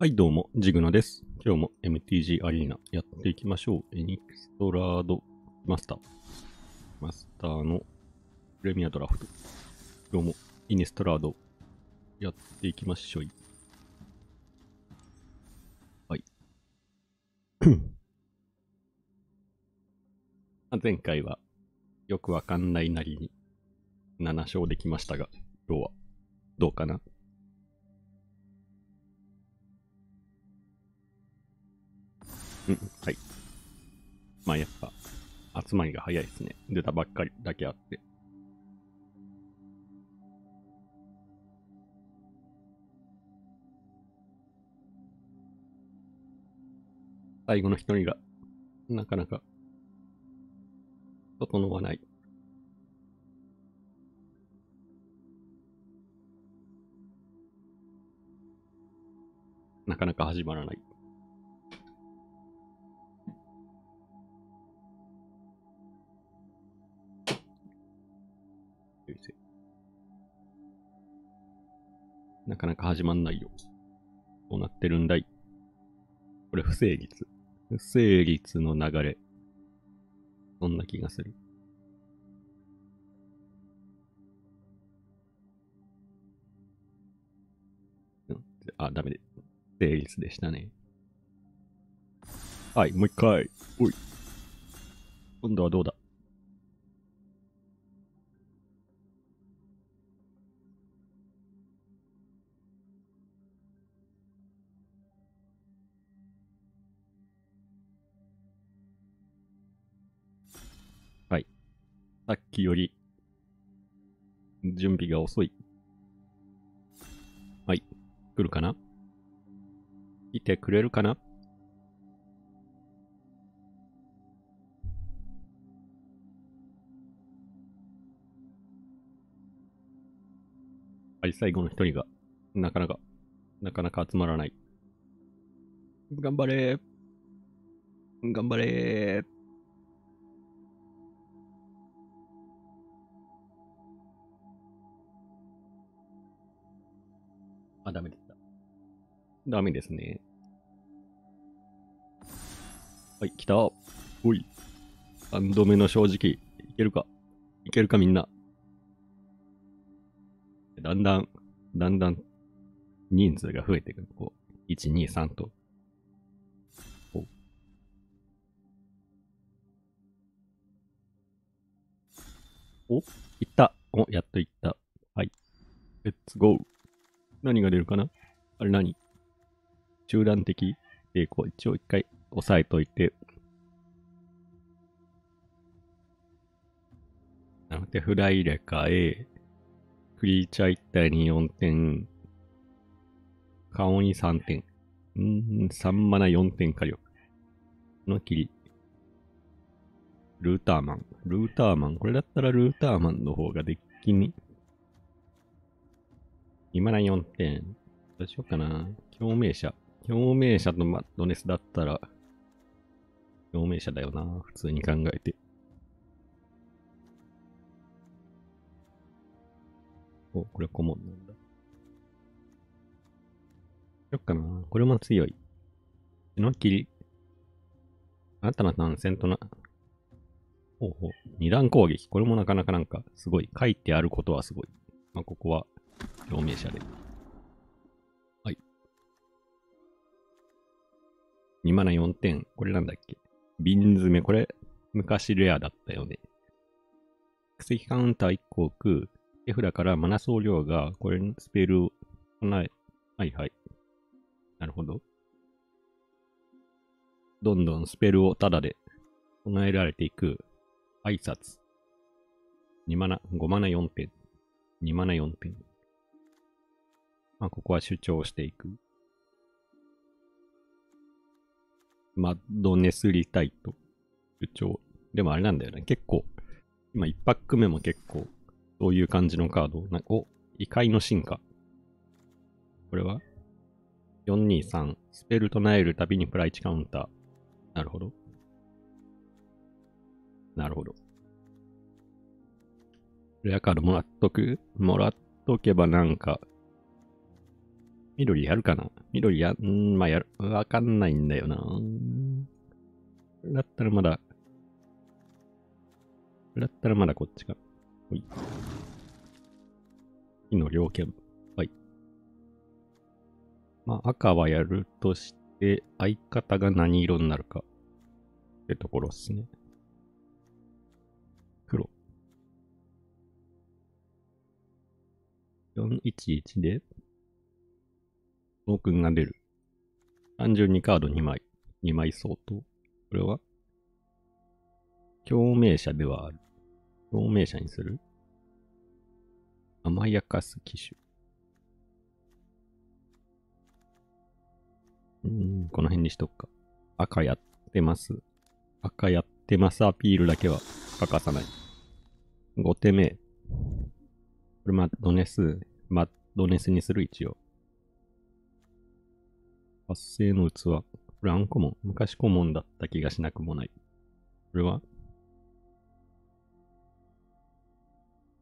はいどうも、ジグナです。今日も MTG アリーナやっていきましょう。エニクストラードマスター。マスターのプレミアドラフト。今日もイニストラードやっていきましょう。はい。前回はよくわかんないなりに7勝できましたが、今日はどうかな？はい。まあやっぱ、集まりが早いですね。出たばっかりだけあって。最後の一人が、なかなか、整わない。なかなか始まらない。なかなか始まんないよ。どうなってるんだい。これ不成立。不成立の流れ。そんな気がする。あ、ダメで。不成立でしたね。はい、もう一回。おい。今度はどうだ。さっきより、準備が遅い。はい。来るかな？来てくれるかな？はい、最後の一人が、なかなか集まらない。頑張れー。あ、ダメでした。ダメですね。はい、来た。おい。3度目の正直。いけるかみんな。だんだん、人数が増えてくる。こう、1、2、3と。こう。お、いった。お、やっといった。はい。レッツゴー。何が出るかな？あれ何？中断的抵抗。一応一回押さえといて。なので、手札入れ替え。クリーチャー1体に4点。顔に3点。3マナ4点火力。の切り。ルーターマン。これだったらルーターマンの方がデッキに。今な4点。どうしようかな。共鳴者とマッドネスだったら、共鳴者だよな。普通に考えて。お、これ顧問なんだ。どうしようかな。これも強い。血の霧。あなたの単線とな。ほうほう。二段攻撃。これもなかなかなんか、すごい。書いてあることはすごい。まあ、ここは、共鳴者で。はい。2マナ4点。これなんだっけ？瓶詰め。これ、昔レアだったよね。奇跡カウンター1個置く。手札からマナ総量が、これのスペルを唱え。はい。なるほど。どんどんスペルをタダで唱えられていく。挨拶。2マナ、5マナ4点。2マナ4点。まあ、ここは主張していく。マッドネスリタイト。主張。でもあれなんだよね。結構、今1パック目も結構、そういう感じのカード。なんか、お、異界の進化。これは ?423。スペル唱えるたびにプライチカウンター。なるほど。レアカードもらっとけばなんか、緑やるかな？緑や、まあやる。わかんないんだよな。だったらまだ、こっちか。ほい。火の猟犬。はい。まあ赤はやるとして、相方が何色になるか。ってところっすね。黒。411で、トークンが出る。32カード2枚。2枚相当。これは共鳴者ではある。共鳴者にする？甘やかす機種。この辺にしとくか。赤やってます。赤やってます。アピールだけは欠かさない。5手目。これマッドネスにする一応。発生の器。これアンコモン。昔コモンだった気がしなくもない。これは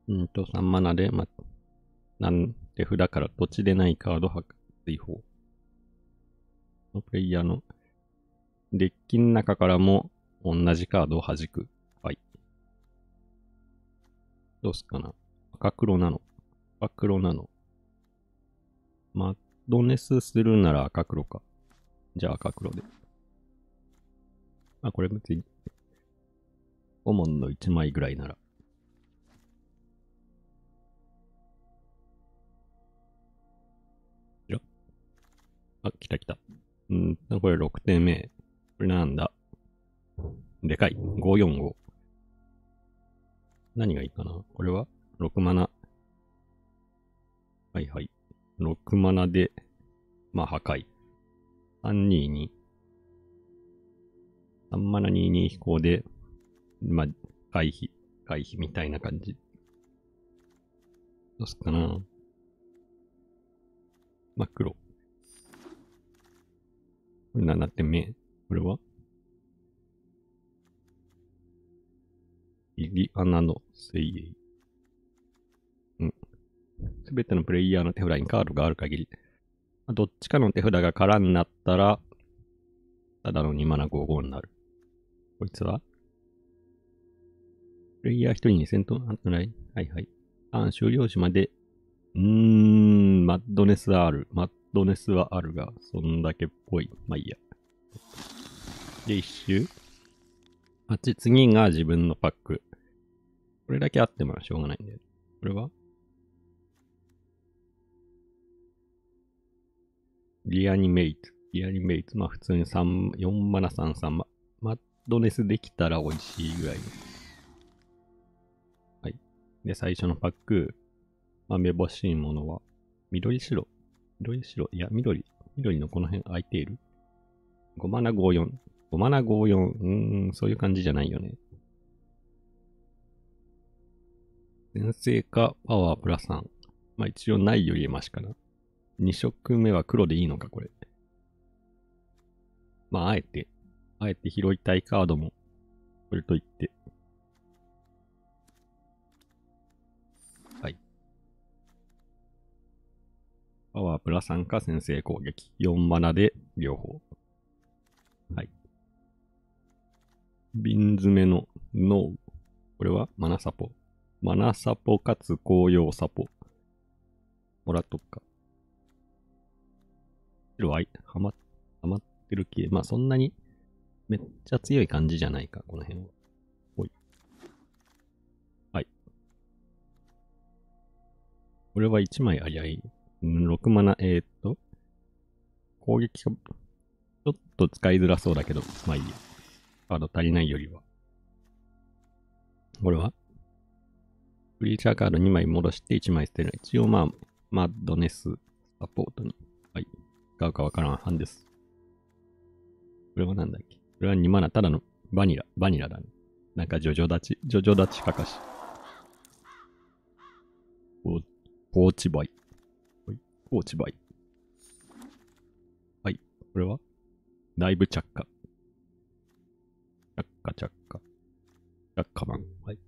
3マナで、なんて札から土地でないカード発追放。このプレイヤーのデッキの中からも同じカードを弾く。はい。どうすっかな。赤黒なの。マッドネスするなら赤黒か。じゃあ赤黒で。まあこれ別に、コモンの1枚ぐらいなら。あ、来た来た。これ6点目。これなんだ？でかい。545。何がいいかな？これは6マナ。はいはい。6マナで、まあ破壊。322。3マナ22飛行で、まあ回避みたいな感じ。どうすっかな？まあ黒。これ7点目。これはイリアナの精鋭。すべてのプレイヤーの手札にカードがある限り、どっちかの手札が空になったら、ただの2マナ55になる。こいつはプレイヤー1人に戦闘のない。はいはい。ターン終了時まで、マッドネスはあるが、そんだけっぽい。まあいいや。で、一周。8、次が自分のパック。これだけあってもしょうがないんで。これはリアニメイト。まあ普通に4マナ3、3マ。マッドネスできたら美味しいぐらい。はい。で、最初のパック。まあ、めぼしいものは、緑白。いや、緑のこの辺空いている。5マナ54。5マナ54。そういう感じじゃないよね。先制か、パワープラス3。まあ一応ないよりマシかな。2色目は黒でいいのか、これ。まあ、あえて拾いたいカードも、これといって。パワープラ3か先制攻撃。4マナで両方。はい。瓶詰めのノー。これはマナサポ。マナサポかつ紅葉サポ。もらっとくか。白ははまってる系。まあそんなにめっちゃ強い感じじゃないか、この辺は。おい。はい。これは1枚ありゃいい。6マナ、攻撃が、ちょっと使いづらそうだけど、まあいいや。カード足りないよりは。これはクリーチャーカード2枚戻して1枚捨てる。一応まあ、マッドネスサポートに。はい。使うかわからん半です。これはなんだっけ？これは2マナ、ただのバニラだね。なんかジョジョ立ちかかし。ポーチバイ。はい。これはだいぶ着火版。はい。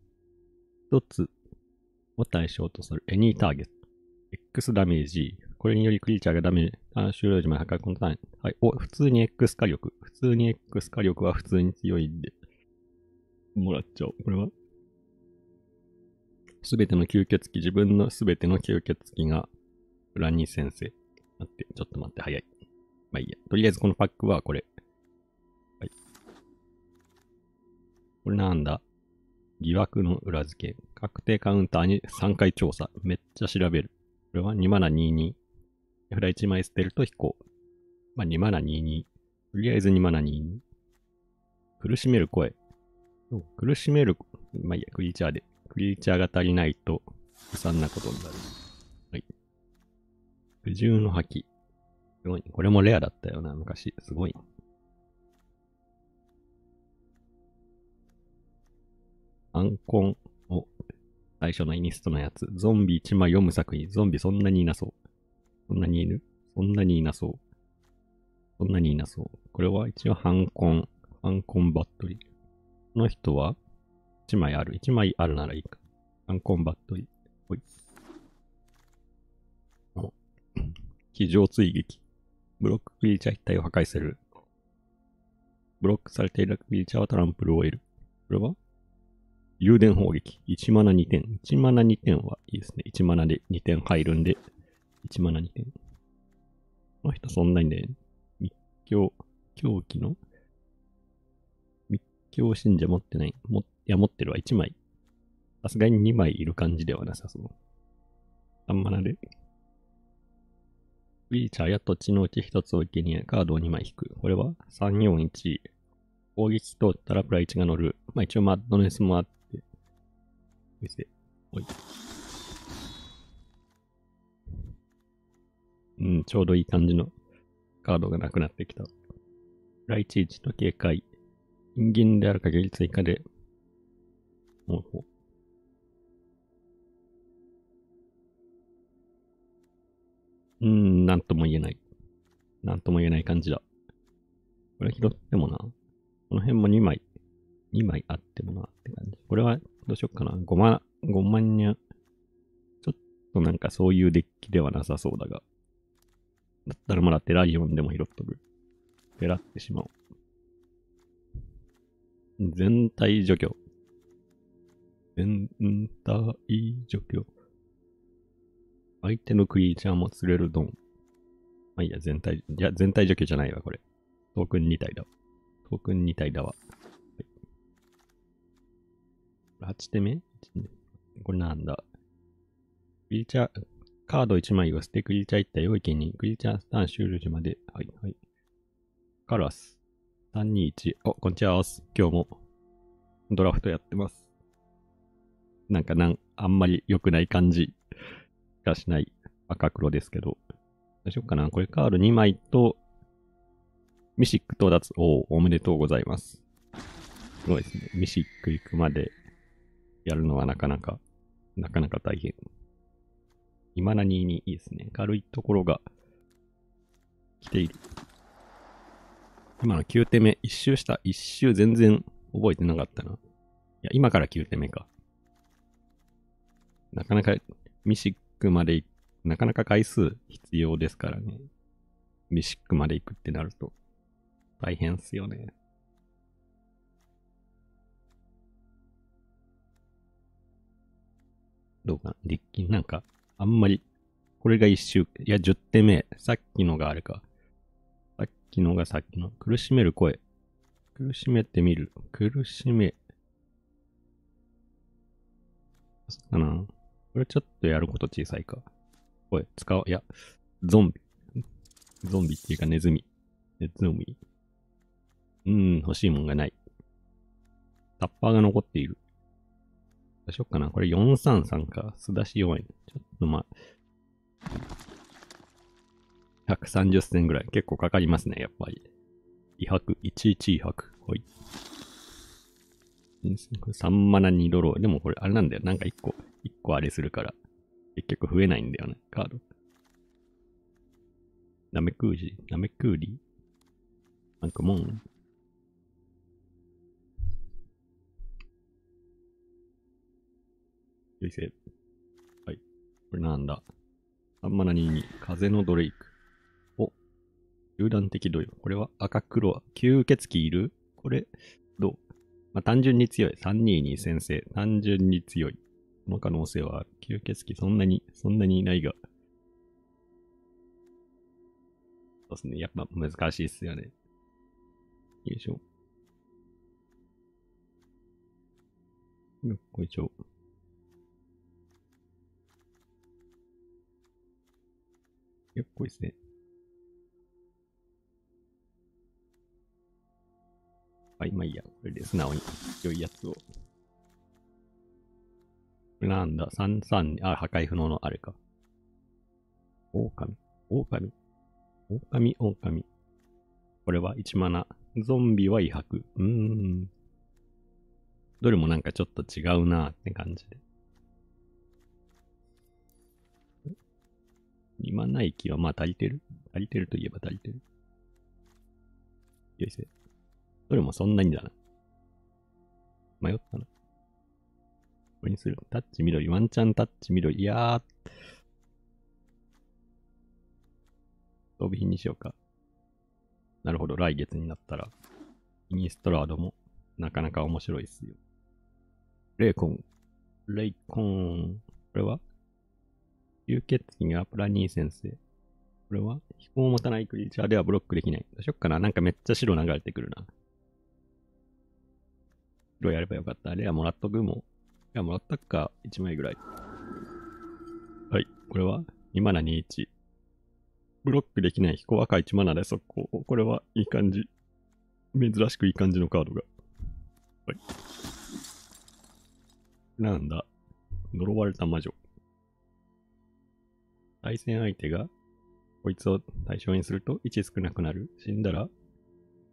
一つを対象とするエニーターゲット。X ダメージ。これによりクリーチャーがダメージ、終了時まで破壊コンターン。はい。お、普通に X 火力。普通に X 火力は普通に強いんで。もらっちゃおう。これはすべての吸血鬼、自分のすべての吸血鬼が裏に先生。待って、ちょっと待って、早い。まあいいや。とりあえずこのパックはこれ。はい。これなんだ？疑惑の裏付け。確定カウンターに3回調査。めっちゃ調べる。これは2マナ22。手札1枚捨てると飛行。まあ2マナ22。とりあえず2マナ22。苦しめる声。苦しめる、まあいいや、クリーチャーで。クリーチャーが足りないと悲惨なことになる。はい。苦渋の覇気。すごい。これもレアだったよな、昔。すごい。アンコンを最初のイニストのやつ。ゾンビ1枚読む作品。ゾンビそんなにいなそう。そんなにいる？そんなにいなそう。そんなにいなそう。これは一応ハンコンバットリー。この人は1枚ある。1枚あるならいいか。ハンコンバットリー。ほい。非常追撃。ブロッククリーチャー一体を破壊する。ブロックされているクリーチャーはトランプルを得る。これは誘電砲撃。1マナ2点。1マナ2点はいいですね。1マナで2点入るんで、1マナ2点。この人そんなにね、密教、狂気の密教信者持ってない。いや、持ってるわ。1枚。さすがに2枚いる感じではなさそう。3マナで。クリーチャーや土地のうち1つを生贄にカードを2枚引く。これは341。攻撃通ったらプラ1が乗る。まあ一応マッドネスもあって。見せ。おい。うん、ちょうどいい感じのカードがなくなってきた。ライチ1と警戒。人間である限り追加で。もう、なんとも言えない。なんとも言えない感じだ。これ拾ってもな。この辺も2枚。2枚あってもなって感じ。これはどうしよっかな。5万にゃ。ちょっとなんかそういうデッキではなさそうだが。だったらまだテラリオンでも拾っとく。テラってしまおう。全体除去。全体除去。相手のクリーチャーも釣れるドン。まあいいや、全体除去じゃないわ、これ。トークン2体だ。トークン2体だわ。8手目？これなんだ。クリーチャー、カード1枚を捨てクリーチャー1体を生贄に、クリーチャースターン終了時まで。はいはい。カラス。321。お、こんにちは。今日もドラフトやってます。なんかあんまり良くない感じがしない赤黒ですけど。どうしよっかな。これカード2枚と、ミシック到達。おめでとうございます。すごいですね。ミシック行くまで。やるのはなかなか大変。今なにいいですね。軽いところが来ている。今の9手目、一周した。一周全然覚えてなかったな。いや、今から9手目か。なかなかミシックまで、なかなか回数必要ですからね。ミシックまで行くってなると大変っすよね。どうかなデッキなんか、あんまり、これが一周、いや、10手目。さっきのがあれか。さっきの。苦しめる声。苦しめてみる。苦しめ。かなこれちょっとやること小さいか。声、使おう。いや、ゾンビ。ゾンビっていうかネズミ。欲しいもんがない。タッパーが残っている。どうしよっかな。これ433か。すだし弱い、ね。ちょっとまあ。130銭ぐらい。結構かかりますね、やっぱり。威迫、11威迫。はい。3マナ2ドロー。でもこれ、あれなんだよ。なんか1個あれするから。結局増えないんだよね、カード。ナメクーリー。なんかもん。はい。これなんだ。3マナ22、風のドレイク。お、集団的同様。これは赤黒、吸血鬼いる？これ、どう？まあ、単純に強い。322先生。単純に強い。その可能性はある。吸血鬼そんなにいないが。そうですね。やっぱ難しいっすよね。よいしょ。よいしょ。結構いいですね。はい、まあいいや。これで素直に良いやつを。これなんだ ?33、あ、破壊不能のあれか。狼。これは1マナ。ゾンビは威迫。どれもなんかちょっと違うなーって感じで。今ない気はまあ足りてる。足りてるといえば足りてる。よいしょ。どれもそんなにだな。迷ったな。これにする。タッチ緑。ワンチャンタッチ緑。いやー。装備品にしようか。なるほど。来月になったら。イニストラードもなかなか面白いっすよ。レイコン。これは吸血鬼がプラニー先生。これは飛行を持たないクリーチャーではブロックできない。どうしよっかな。なんかめっちゃ白流れてくるな。白やればよかった。レアもらっとくも。レアもらったっか。1枚ぐらい。はい。これは2マナ21。ブロックできない飛行赤1マナで速攻。これはいい感じ。珍しくいい感じのカードが。はい。なんだ。呪われた魔女。対戦相手が、こいつを対象にすると1少なくなる。死んだら、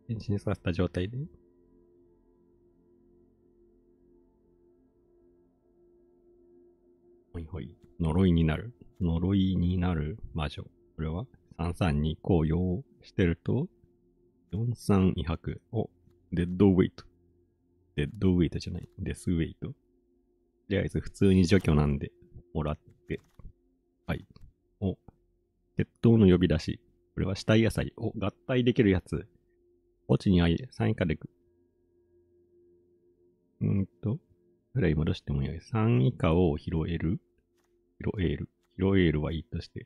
変身させた状態で。ほいほい。呪いになる魔女。これは、332を用してると、43威迫。お、デッドウェイトじゃない。デスウェイト。とりあえず普通に除去なんで、もらって。はい。お、鉄塔の呼び出し。これは死体野菜。お、合体できるやつ。墓地にあい、3以下でく。ぐらい戻してもよい。3以下を拾える。拾えるはいいとして。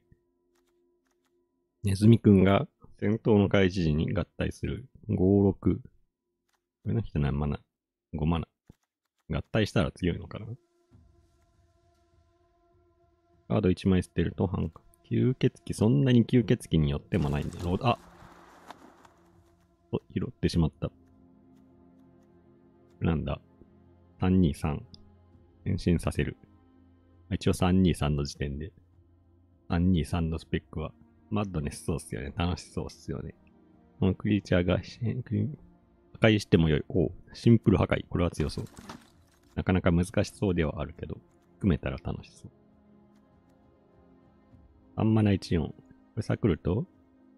ネズミくんが戦闘の開始時に合体する。5、6。これの人何マナ ?5 マナ。合体したら強いのかな。カード1枚捨てると半角。吸血鬼、そんなに吸血鬼によってもないんだろう。あお、拾ってしまった。なんだ。323。変身させる。一応323の時点で。323のスペックは、マッドネスそうっすよね。楽しそうっすよね。このクリーチャーが破壊してもよい。おう、シンプル破壊。これは強そう。なかなか難しそうではあるけど、組めたら楽しそう。3マナ14。これサクルと、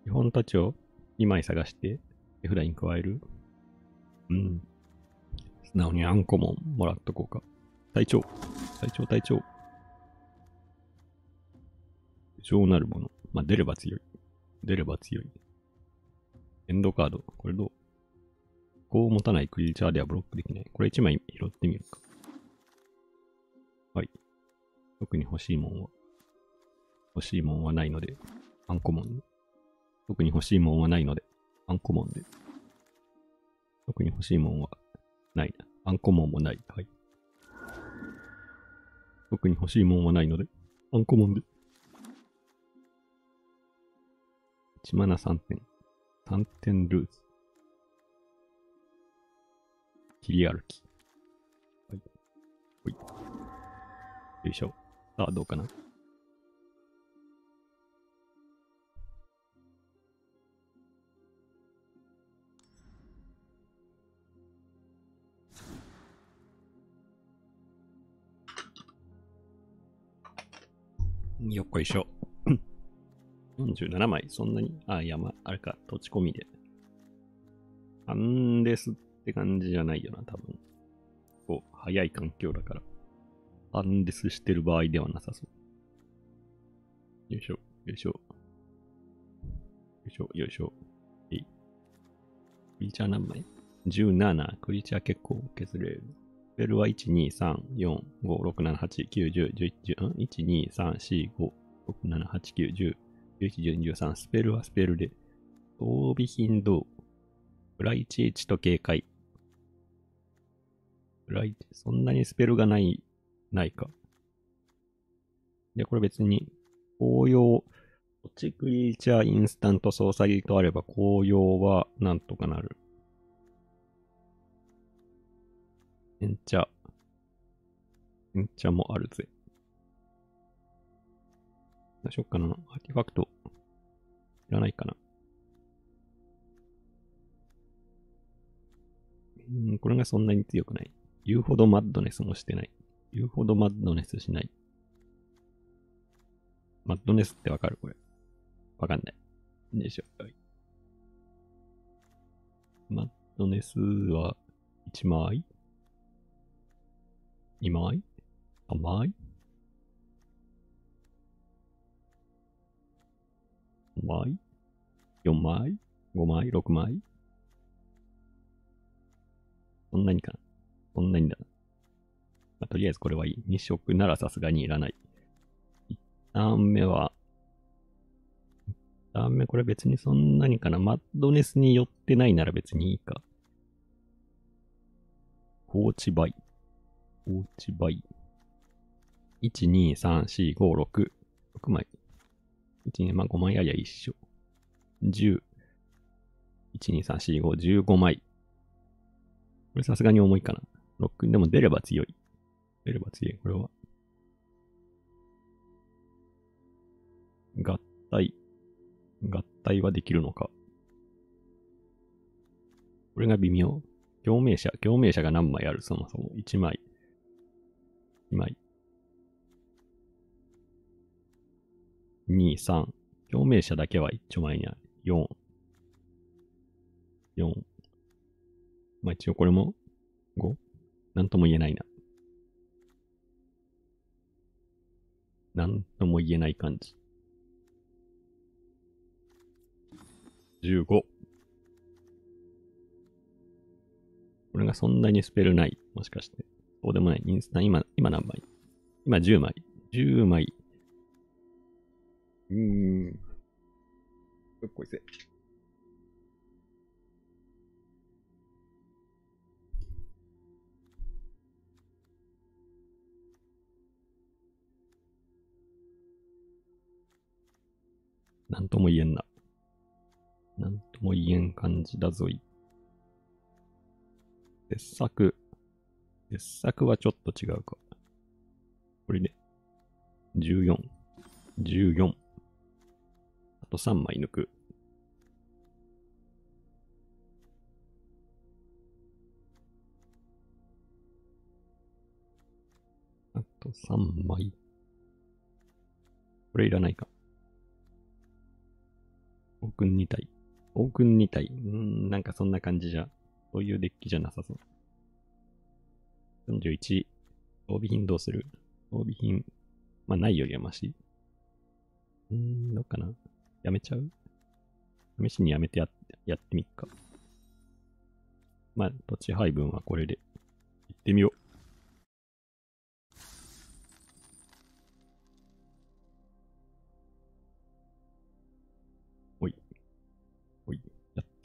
基本土地を2枚探して、手札に加える。素直にあんこももらっとこうか。隊長。そうなるもの。まあ、出れば強い。エンドカード。これどう？こう持たないクリーチャーではブロックできない。これ1枚拾ってみるか。はい。特に欲しいもんはないので、アンコモンで。特に欲しいもんはないな。アンコモンもない。はい。特に欲しいもんはないので、アンコモンで。1マナ3点。3点ルーズ。切り歩き。はい。ほい。よいしょ。さあ、どうかな。よっこいしょ。47枚、そんなに。あ、山、あれか、土地込みで。3ですって感じじゃないよな、多分。こう、早い環境だから。3ですしてる場合ではなさそう。よいしょ、よいしょ。よいしょ、よいしょ。えい。クリーチャー何枚 ?17。クリーチャー結構削れる。レベルは1、2、3、4、5、6、7、8、9、10、11、1、2、3、4、5、6、7、8、9、10、11、12、13。スペルはスペルで。装備頻度。プラ11と警戒。プラ1、そんなにスペルがないか。で、これ別に、紅葉、土地クリーチャー、インスタント、操作技とあれば、紅葉はなんとかなる。煎茶。煎茶もあるぜ。どうしよっかな。アーティファクト、いらないかな。これがそんなに強くない。言うほどマッドネスもしてない。言うほどマッドネスしない。マッドネスってわかるこれ。わかんない。でしょ。はい、マッドネスは1枚 ?2 枚 ?3 枚 ?5 枚 ?4 枚 ?5 枚 ?6 枚そんなにかな。そんなにだな。まあ、とりあえずこれはいい。2色ならさすがにいらない。1ターン目は、1ターン目これ別にそんなにかな。マッドネスに寄ってないなら別にいいか。放置倍。放置倍。1、2、3、4、5、6。6枚。1、2、まあ5枚ありゃ一緒。10。1、2、3、4、5、15枚。これさすがに重いかな。ロックでも出れば強い。出れば強い、これは。合体。合体はできるのか。これが微妙。共鳴者。共鳴者が何枚あるそもそも。1枚。2枚。2、3。共鳴者だけは一丁前にある。4。4。まあ一応これも 5? なんとも言えないな。なんとも言えない感じ。15。これがそんなにスペルない。もしかして。そうでもない。インスタン、今何枚？今10枚。10枚。どっこいせ。なんとも言えんな。なんとも言えん感じだぞい。鉄柵。鉄柵はちょっと違うか。これで、ね。14。14。あと3枚抜く。あと3枚。これいらないか。オークン2体。オークン2体。なんかそんな感じじゃ。そういうデッキじゃなさそう。41。装備品どうする？装備品。まあ、ないよりはマシ。どうかな。やめちゃう？試しにやめてやってみっか。まあ、土地配分はこれで。行ってみよう。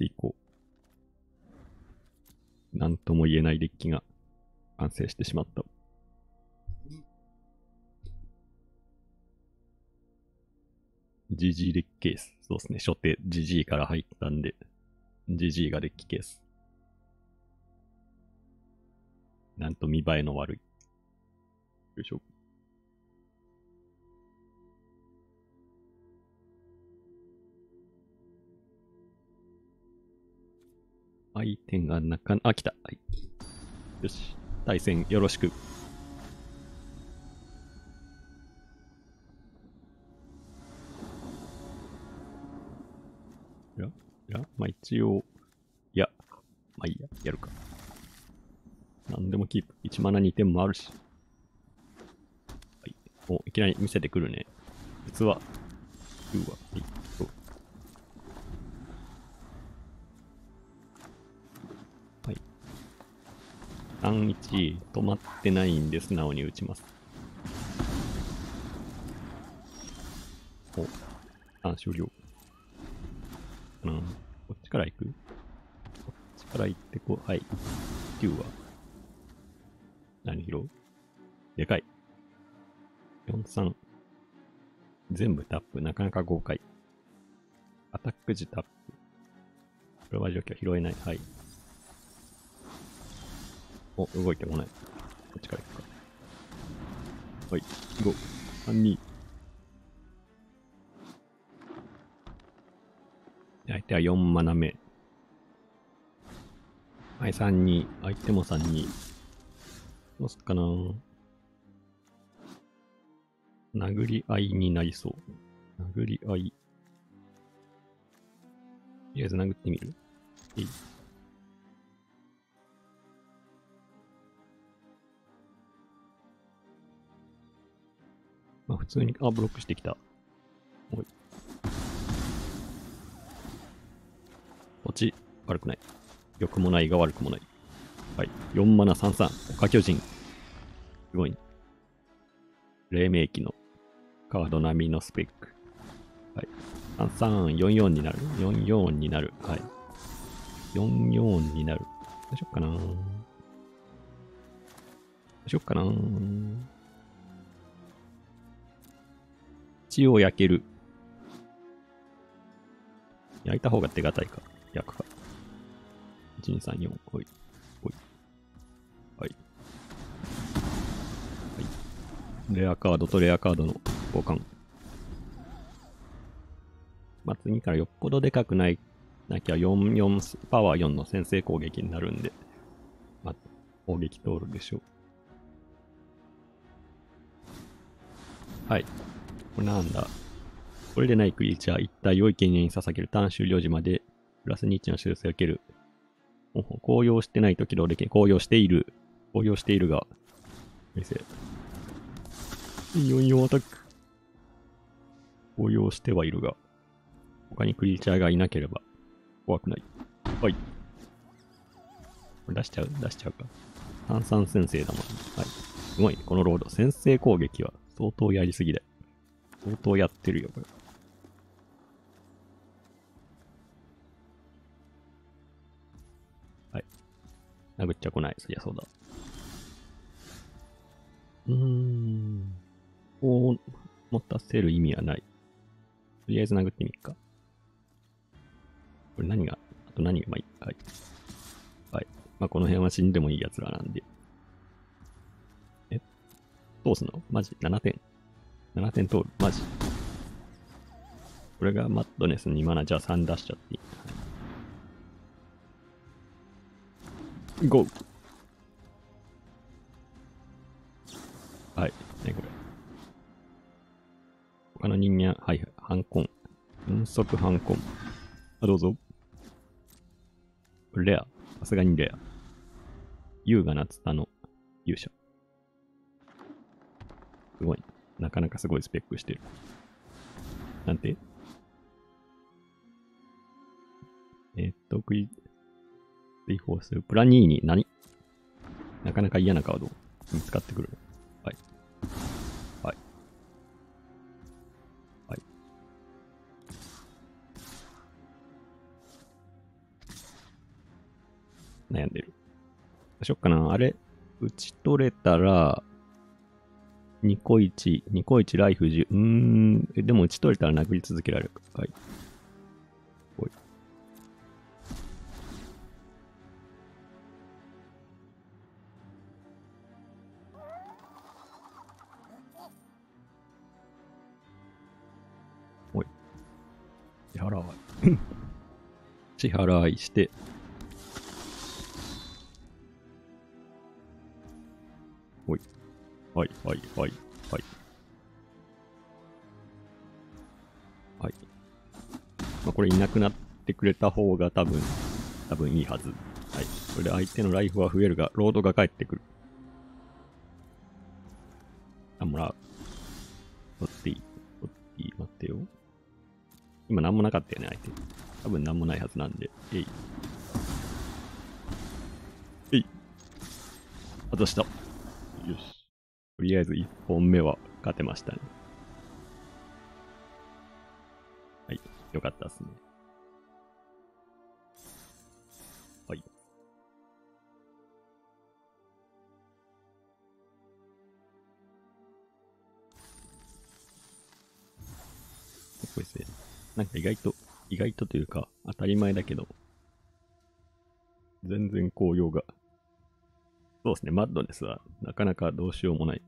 いこう。なんとも言えないデッキが完成してしまった。GG デッキケース。そうですね。初手 GG から入ったんで、GG がデッキケース。なんと見栄えの悪い。よいしょ。相手があ、来た。はい。よし。対戦よろしく。まあ一応、まあいいや、やるか。なんでもキープ。1マナ2点もあるし。はい。お、いきなり見せてくるね。実は、2はピッと。はい。3-1、止まってないんで素直に打ちます。お、あ、終了。うん、こっちから行く？こっちから行ってこう、はい。9は。何拾う？でかい。4-3。全部タップ。なかなか豪快。アタック時タップ。これは除去拾えない。はい。お、動いてこない。こっちから行くか。はい。5、3、2。相手は4マナ目。はい、3、2。相手も3、2。どうすっかなぁ。殴り合いになりそう。殴り合い。とりあえず殴ってみる。えい。まあ普通に、あ、ブロックしてきた。おい。こっち、悪くない。良くもないが悪くもない。はい。4マナ33。おか巨人。すごいね。黎明期の。カード並みのスペック。はい。3344になる。44になる。はい。44になる。大丈夫かな？大丈夫かな？血を焼ける。焼いた方が手堅いか。焼くか。1234。ほい。ほい。はい。はい。レアカードとレアカードの。交換。まあ、次からよっぽどでかくない、なきゃ4、パワー4の先制攻撃になるんで、まあ、攻撃通るでしょう。はい。これなんだ。これでないクリーチャー一体を生贄に捧げる。ターン終了時まで、プラス2値の修正を受ける。紅葉してないと起動できない。紅葉している。紅葉しているが、見せ。44アタック。応用してはいるが、他にクリーチャーがいなければ怖くない。はい。これ出しちゃうか。炭酸先生だもん。はい。すごいね、このロード。先制攻撃は相当やりすぎだよ。相当やってるよ、これ。はい。殴っちゃこない。そりゃそうだ。こう持たせる意味はない。とりあえず殴ってみるか。これ何が、あと何が、まあいい。はい。はい。まあこの辺は死んでもいい奴らなんで。どうすんのマジ ?7 点。7点通る。マジ。これがマッドネス2マナ、じゃあ3出しちゃっていい。5! はい。ね、これ。他の人間、はい、反コン。分速反コン。あ、どうぞ。レア。さすがにレア。優雅なツタの勇者。すごい。なかなかすごいスペックしてる。なんて追放する。プラニーニ、何なかなか嫌なカード見つかってくる。はい。悩んでる。しよっかな。あれ、打ち取れたら、2個1、ライフ10。でも打ち取れたら殴り続けられる。はい。おい。おい。支払い。支払いして。はいはいはいはい。はい。まあ、これいなくなってくれた方が多分いいはず。はい。これで相手のライフは増えるが、ロードが返ってくる。あ、もらう。取っていい。待ってよ。今何もなかったよね、相手。多分何もないはずなんで。えい。えい。外した。よし。とりあえず1本目は勝てましたね。はい。よかったっすね。はい。これですね。なんか意外とというか、当たり前だけど、全然紅葉が。そうですね、マッドネスはなかなかどうしようもない。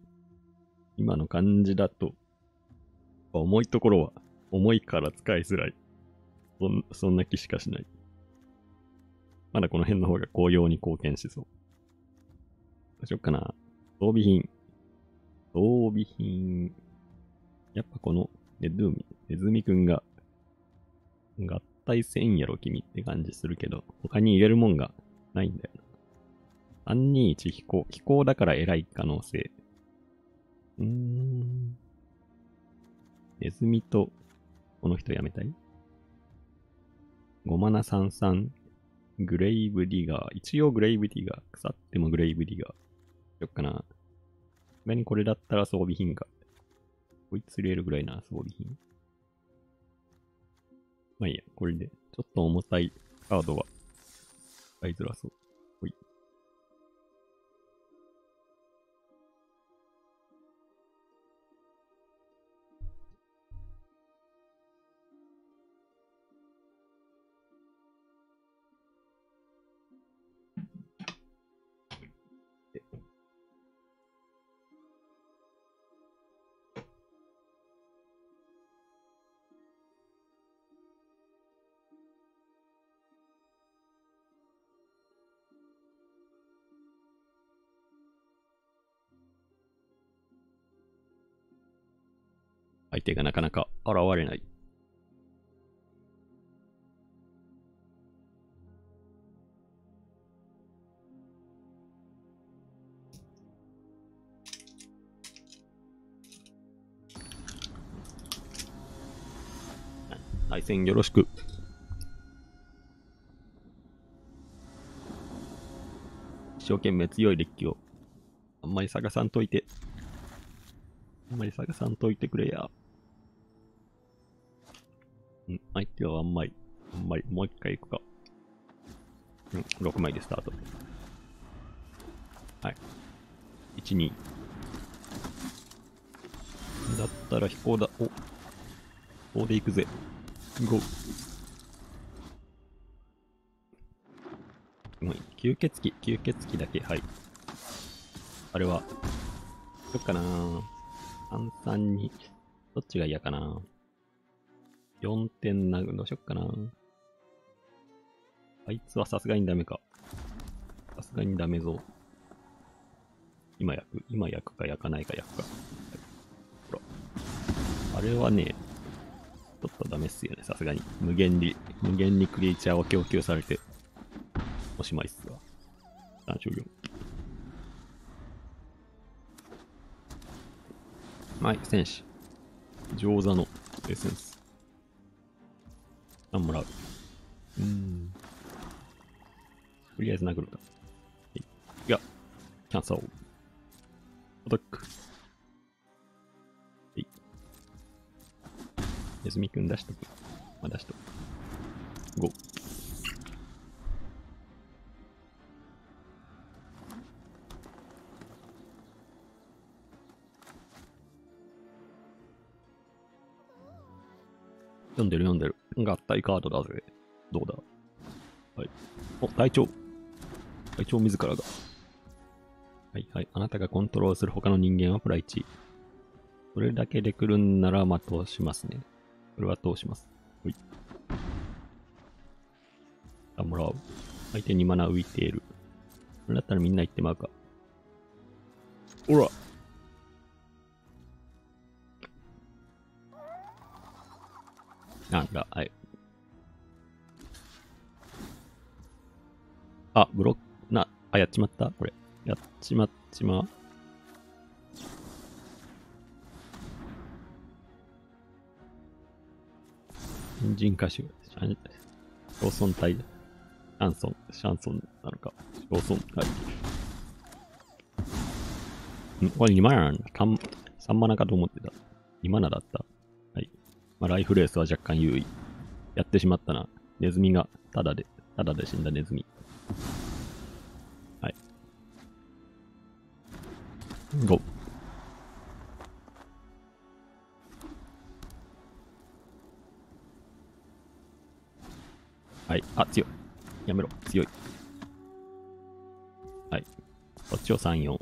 今の感じだと、重いところは重いから使いづらい。そんな気しかしない。まだこの辺の方が紅葉に貢献しそう。どうしよっかな。装備品。装備品。やっぱこのネズミくんが、合体せんやろ君って感じするけど、他に入れるもんがないんだよな。321飛行だから偉い可能性。ネズミと、この人やめたい ?5 マナ33、グレイブディガー。一応グレイブディガー。腐ってもグレイブディガー。よっかな。さすがにこれだったら装備品か。こいつ入れるぐらいな、装備品。まあいいや、これで。ちょっと重たいカードは使いづらそう。ほい。相手がなかなか現れない。対戦よろしく。一生懸命強いデッキをあんまり探さんといてくれや。相手はあんまり、もう一回行くか。6枚でスタート。はい。1、2。だったら飛行だ。お。飛行で行くぜ。5。うん、吸血鬼だけ、はい。あれは、どっかなぁ。3、2。どっちが嫌かなぁ。4点なぐ、どうしよっかな。あいつはさすがにダメか。さすがにダメぞ。今焼くか焼かないか焼くか。ほら。あれはね、ちょっとダメっすよね、さすがに。無限にクリーチャーを供給されて、おしまいっすわ。3終了。はい、戦士。上座のエッセンス。もらう。とりあえず殴るか。いや、キャンセル。アタック。はい。ネズミくん出しとく。まあ、出しとく。5。読んでる。合体カードだぜ。どうだ？はい。お、隊長。隊長自らが。はいはい。あなたがコントロールする他の人間はプラ1。それだけで来るんなら、まあ、通しますね。それは通します。はい。あ、もらう。相手にマナ浮いている。それだったらみんな行ってまうか。ほら！なんだ、はい。あ、ブロック、な、あ、やっちまったこれ。やっちまう。新人歌手、シャンソン対シャンソンなのか、シャンソン対。これ2マナなんだ。3マナかと思ってた。2マナだった。はい。まあ、ライフレースは若干優位。やってしまったな。ネズミが、ただで死んだネズミ。はい。5。はい。あ、強い。やめろ。強い。はい。こっちを3、4。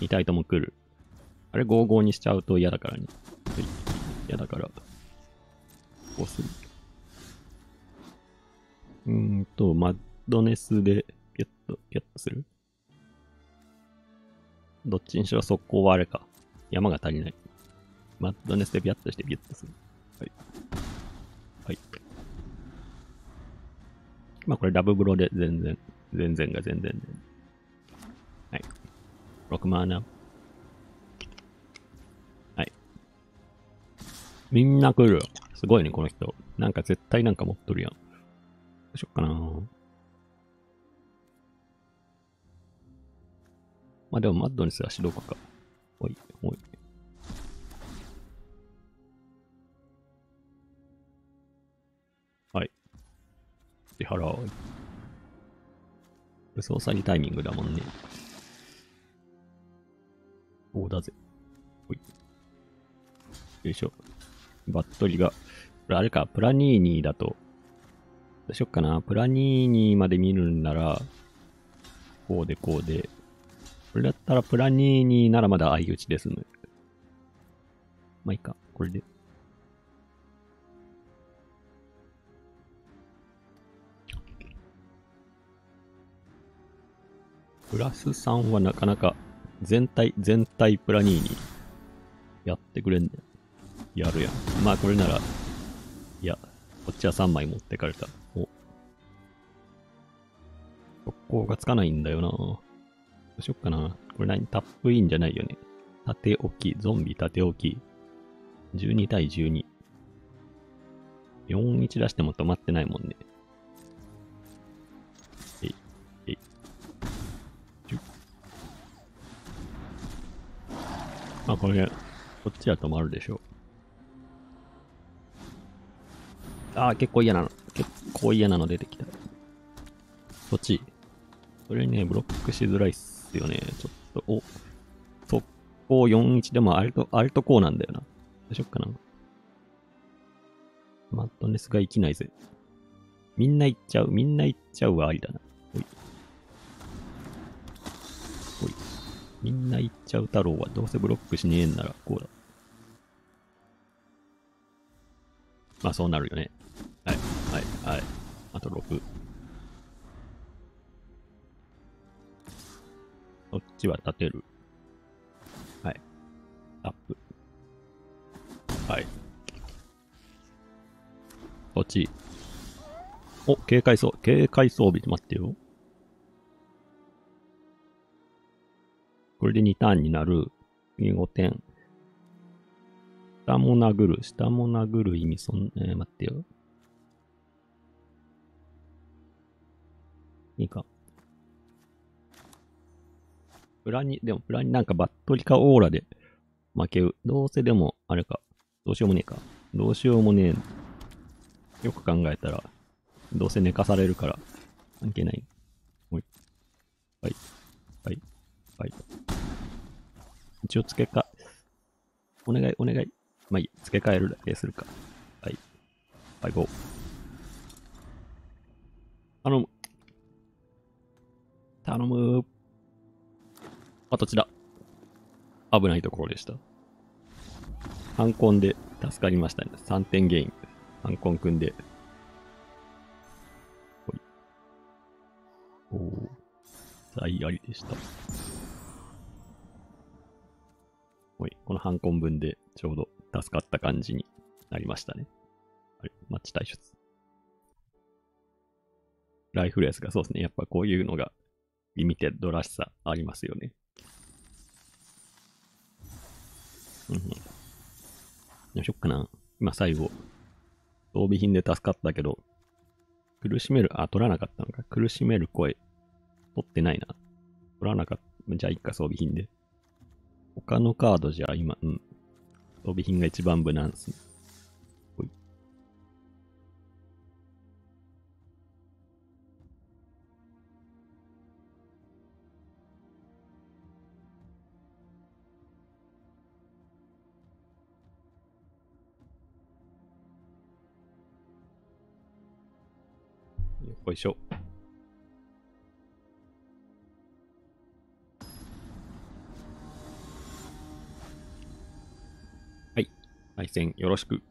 2体とも来る。あれ、5、5にしちゃうと嫌だからね。はい。嫌だから。こうする。マッドネスで、ピュッとする。どっちにしろ速攻はあれか。山が足りない。マッドネスでピュッとして、ピュッとする。はい。はい。まあ、これダブブロで全然。はい。6マーナ。はい。みんな来る。すごいね、この人。なんか絶対なんか持っとるやん。どうしよっかな。まあでもマッドネスは指導家か。おい、おい。はい。支払い。武装詐欺タイミングだもんね。こうだぜ。ほい。よいしょ。バットリが。これあれか、プラニーニーだと。どうしよっかな。プラニーニーまで見るんなら、こうで。これだったらプラニーニーならまだ相打ちですね。まあいいか、これで。プラス3はなかなか。全体プラニーニやってくれんねん。やるやん。まあこれなら、いや、こっちは3枚持ってかれた。お。速攻がつかないんだよな。どうしよっかな。これ何タップインじゃないよね。縦置き、ゾンビ縦置き。12対12。4-1出しても止まってないもんね。まあこれ、こっちは止まるでしょう。ああ、結構嫌なの出てきた。こっち。それね、ブロックしづらいっすよね。ちょっと、お。速攻4-1でもあれとこうなんだよな。どうしよっかな。マッドネスが生きないぜ。みんな行っちゃうはありだな。おい。おい。みんな行っちゃう太郎はどうせブロックしねえんならこうだ。まあそうなるよね。はい。あと6。こっちは立てる。はい。タップ。はい。こっち。お、警戒装備待ってよ。これで2ターンになる。次5点。下も殴る意味そんな、待ってよ。いいか。プラになんかバットリカオーラで負ける。どうせでも、あれか。どうしようもねえ。よく考えたら、どうせ寝かされるから、関係ない。はい。一応付け替え。お願い。まあいい。付け替えるだけするか。はい。はい、5。頼む。あとちだ。危ないところでした。ハンコンで助かりましたね。3点ゲイン。ハンコン組んで。おー。財ありでした。このハンコン分でちょうど助かった感じになりましたね。はい、マッチ退出。ライフレースがそうですね。やっぱこういうのがリミテッドらしさありますよね。よいしょっかな。今最後、装備品で助かったけど、苦しめる、あ、取らなかったのか。苦しめる声。取ってないな。取らなかった。じゃあ、いっか、装備品で。他のカードじゃ、今、うん。装備品が一番無難ですね。ほい。よいしょ。はい。対戦よろしく。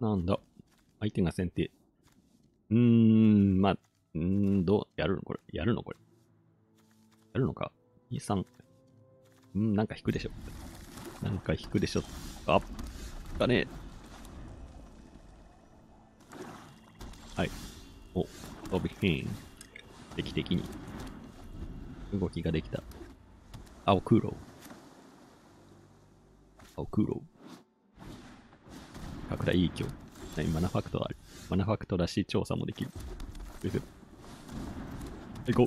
なんだ。相手が先手。まあ、どうやるのこれ。やるのこれ。やるのか。2、3。なんか引くでしょ。なんか引くでしょ。あっ。だね。はい。お、装備品。定期的に。動きができた。青空洞。青空洞。拡大いい強。マナファクトある。マナファクトだし、調査もできる。行こう。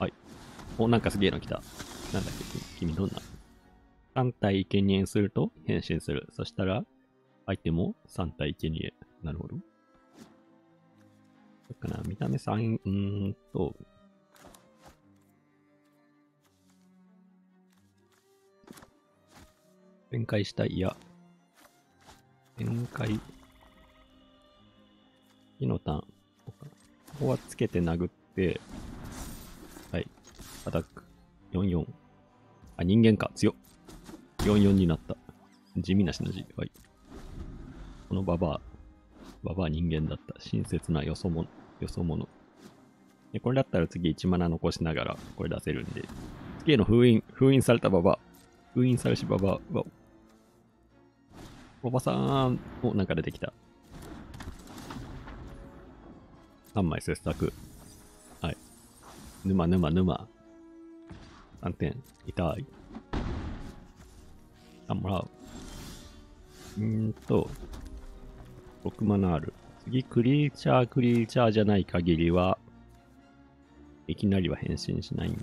はい。お、なんかすげえの来た。なんだっけ、君どんな3体生贄すると変身する。そしたら、相手も3体生贄。なるほど。どうかな、見た目3、展開したい。いや。展開。火のターン。ここはつけて殴って、はい。アタック。4-4。あ、人間か。強っ。4-4 になった。地味なしの字。はい。このババア。ババア人間だった。親切なよそ者。よそ者。で、これだったら次1マナ残しながら、これ出せるんで。次への封印。封印されたババア。封印されしババア。おばさん。お、なんか出てきた。3枚切削。はい。沼。3点。痛い。あ、もらう。6マナある。次、クリーチャーじゃない限りは、いきなりは変身しないんで。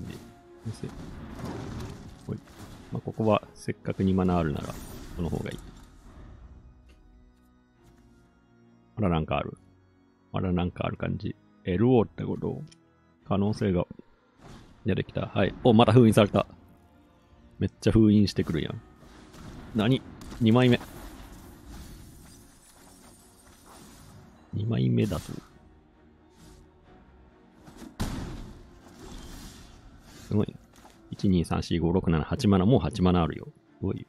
ほい。まあ、ここは、せっかく2マナあるなら、この方がいい。まだなんかある。まだなんかある感じ。LO ってこと可能性が出てきた。はい。お、また封印された。めっちゃ封印してくるやん。何 ?2 枚目。2枚目だと。すごいな。1、2、3、4、5、6、7、8マナ。もう8マナあるよ。すごいよ。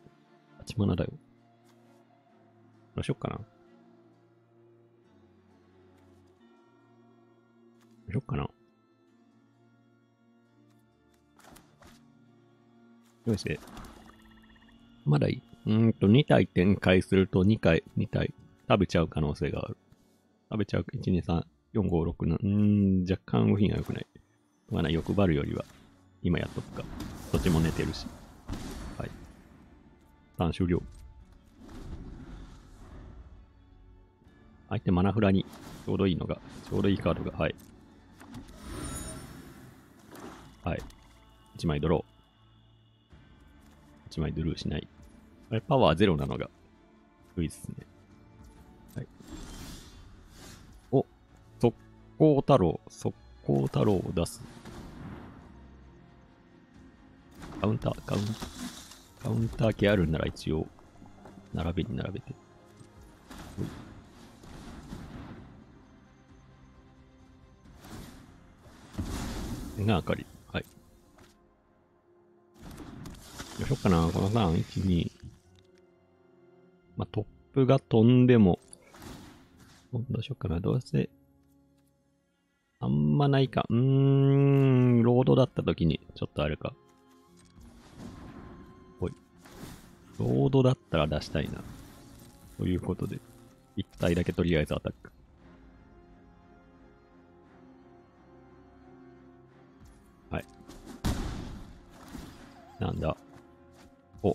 8マナだよ。どうしよっかな。どうしよっかな。よし。まだいい。2体展開すると2体食べちゃう可能性がある。食べちゃう。1、2、3、4、5、6、7。若干動きが良くない。まだ欲張るよりは、今やっとくか。どっちも寝てるし。はい。ターン終了。相手マナフラに、ちょうどいいカードが、はい。はい。1枚ドロー。1枚ドルーしない。あれ、パワーゼロなのが、いいですね。はい。お、速攻太郎を出す。カウンター系あるんなら一応、並べて。が明かり。はい。どうしよっかな、この3、1、2。まあ、トップが飛んでも、どうしよっかな、どうせ、あんまないか。ロードだった時に、ちょっとあれか。おい。ロードだったら出したいな。ということで、1体だけとりあえずアタック。はい。なんだ。お。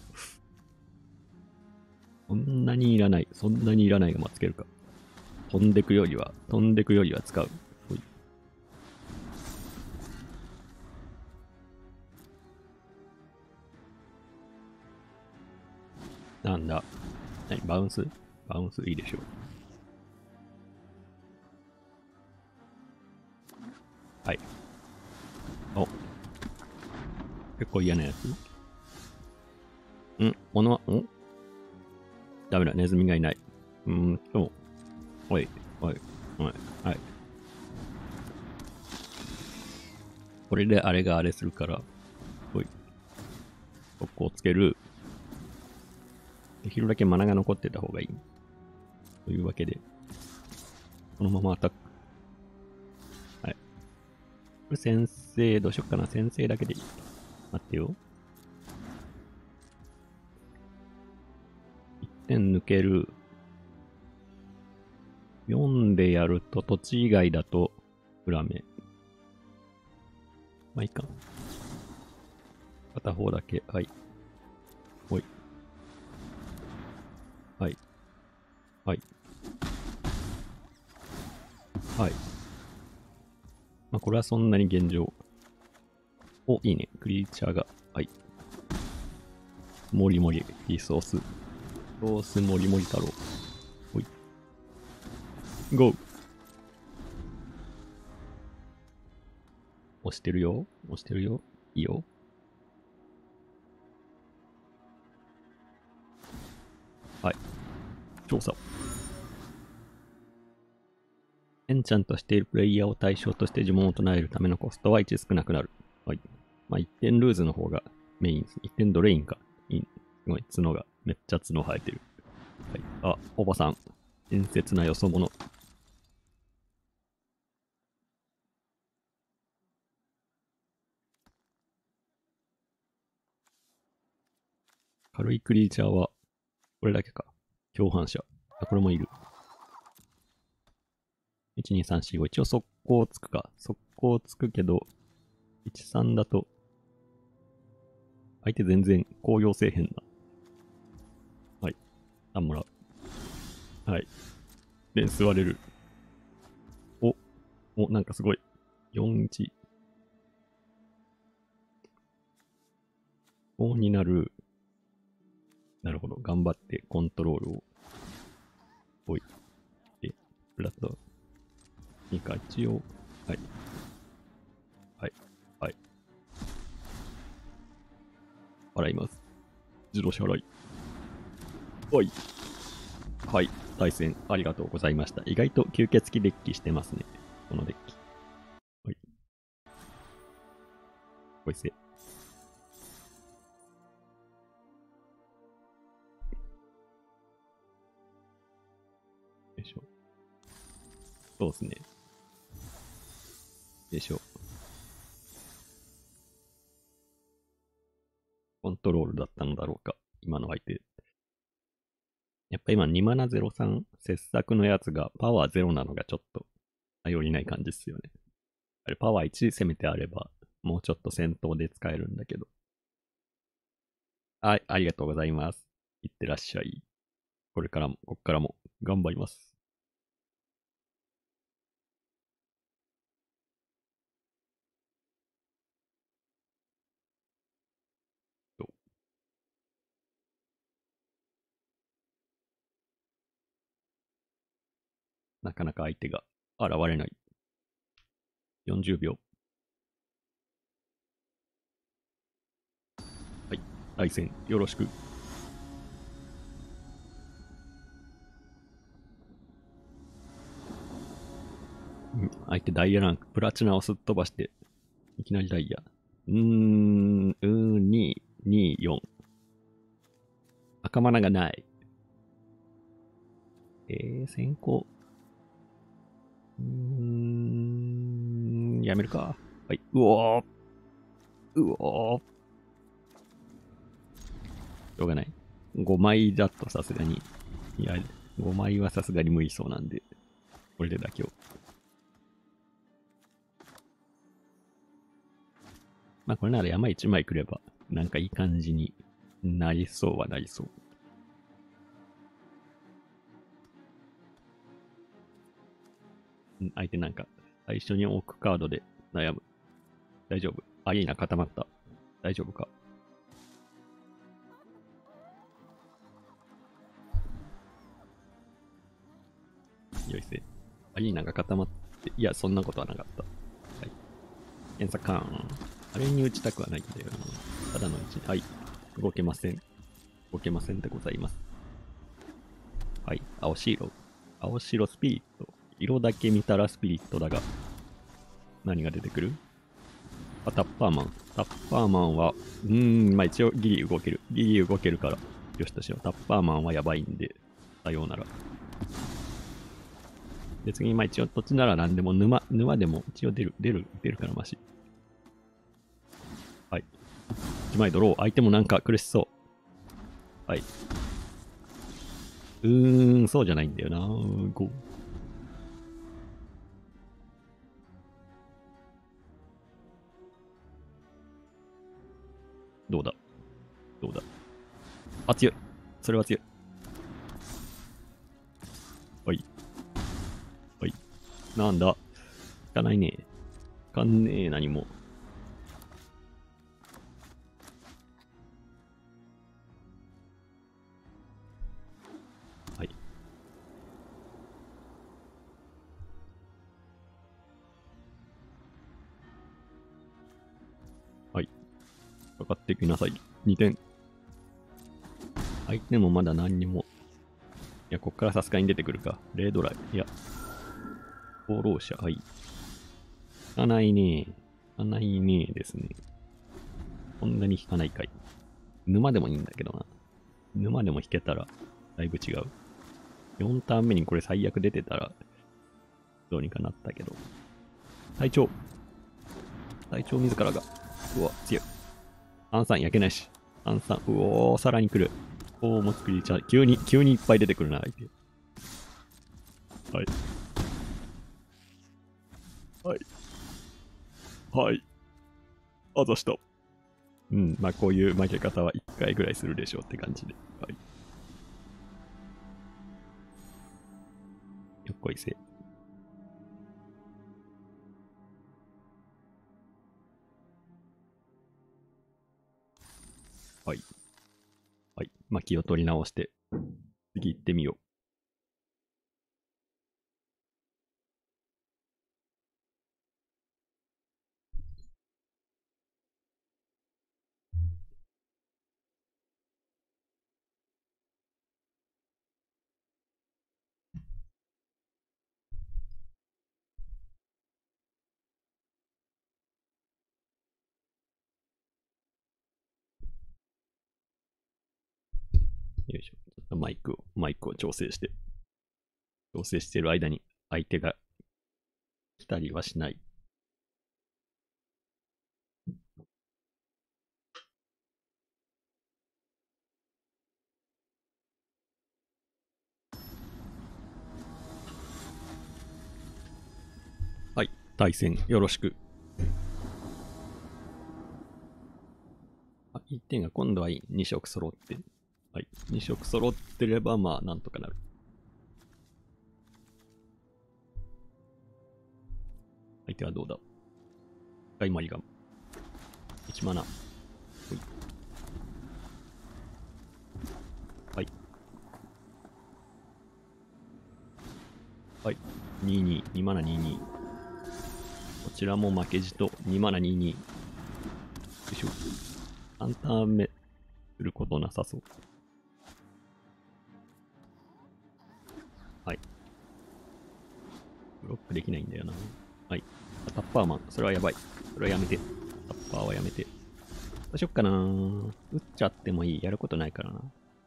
そんなにいらない。そんなにいらないが、まあ、つけるか。飛んでくよりは使う。なんだ。何バウンスいいでしょう。はい。お。結構嫌なやつ。ん物は、んダメだ。ネズミがいない。そう。おい。これであれがあれするから。おい。ここをつける。できるだけマナが残ってた方がいい。というわけで、このままアタック。はい。これ先生、どうしよっかな。先生だけでいい。待ってよ。1点抜ける。4でやると、土地以外だと、裏目。まあいいか。片方だけ。はい。おい。はい。はい。はい。まあ、これはそんなに現状。お、いいね。クリーチャーが。はい。もりもり。いいソース。ソースもりもり太郎。ほい。ゴー。押してるよ。いいよ。はい。調査。エンチャントしているプレイヤーを対象として呪文を唱えるためのコストは1少なくなる。はい。まあ、1点ルーズの方がメインです。1点ドレインか。いい。すごい。角が。めっちゃ角生えてる。はい。あ、おばさん。伝説なよそ者。軽いクリーチャーは、これだけか。共犯者。あ、これもいる。1、2、3、4、5。一応速攻つくか。速攻つくけど、1、3だと、相手全然高揚せえへんな。はい。3もらう。はい。で、吸われる。お、なんかすごい。4、1。5になる。なるほど。頑張ってコントロールを。おい。で、プラット。いいか、一応。はい。はい。はい。払います。自動支払い。おい。はい。対戦ありがとうございました。意外と吸血鬼デッキしてますね。このデッキ。はい。おいせ。そうですね。でしょ。コントロールだったのだろうか。今の相手。やっぱ今2マナ03、切削のやつがパワー0なのがちょっと頼りない感じっすよね。あれパワー1攻めてあれば、もうちょっと戦闘で使えるんだけど。はい、ありがとうございます。いってらっしゃい。こっからも頑張ります。なかなか相手が現れない。40秒。はい。対戦よろしく。相手ダイヤランク。プラチナをすっ飛ばして。いきなりダイヤ。2、2、4。赤マナがない。先行。やめるか。はい。うおー。しょうがない。5枚だとさすがに。いや、5枚はさすがに無理そうなんで。これで妥協。まあこれなら山1枚くれば、なんかいい感じになりそうはなりそう。相手なんか最初に置くカードで悩む。大丈夫。アリーナ固まった。大丈夫か。よいせ。アリーナが固まって、いや、そんなことはなかった。はい。検査カーン。あれに打ちたくはないんだよな。ただの1、はい。動けません。動けませんでございます。はい。青白。青白スピリット。色だけ見たらスピリットだが、何が出てくる？あ、タッパーマン。タッパーマンは、まあ一応ギリ動ける。ギリ動けるから、よしとしよう。タッパーマンはやばいんで、さようなら。で、次、まあ一応土地なら何でも、沼でも一応出るからマシ。はい。1枚ドロー。相手もなんか苦しそう。はい。そうじゃないんだよな。5。どうだどうだあ、強い。それは強い。はい。はい。なんだ引かないねえ。引かんねえ、何も。はい。はい。かかってきなさい。2点。相手もまだ何にも。いや、こっからさすがに出てくるか。レードライ。いや。放浪者。はい。引かないねえ。引かないねえですね。こんなに引かないかい。沼でもいいんだけどな。沼でも引けたら、だいぶ違う。4ターン目にこれ最悪出てたら、どうにかなったけど。隊長。隊長自らが。うわ、強い。3-3焼けないし。3-3。うおー、さらに来る。おー、もう作りちゃう。急にいっぱい出てくるな、相手。はい。はい。はい。あざした。うん、まあ、こういう負け方は1回ぐらいするでしょうって感じで。はい。よっこいせ。はい。はい。まあ、気を取り直して、次行ってみよう。よいしょ。ちょっとマイクを調整してる間に相手が来たりはしない。はい、対戦よろしく。あ、1点が今度は2色揃って。はい、2色揃ってればまあなんとかなる。相手はどうだはい、マリガン。1マナ。はい。はい。22、2マナ22。こちらも負けじと2マナ22。よいしょ。3ターン目、することなさそう。はい。ブロックできないんだよな。はい。タッパーマン。それはやばい。それはやめて。タッパーはやめて。どうしよっかな。打っちゃってもいい。やることないからな。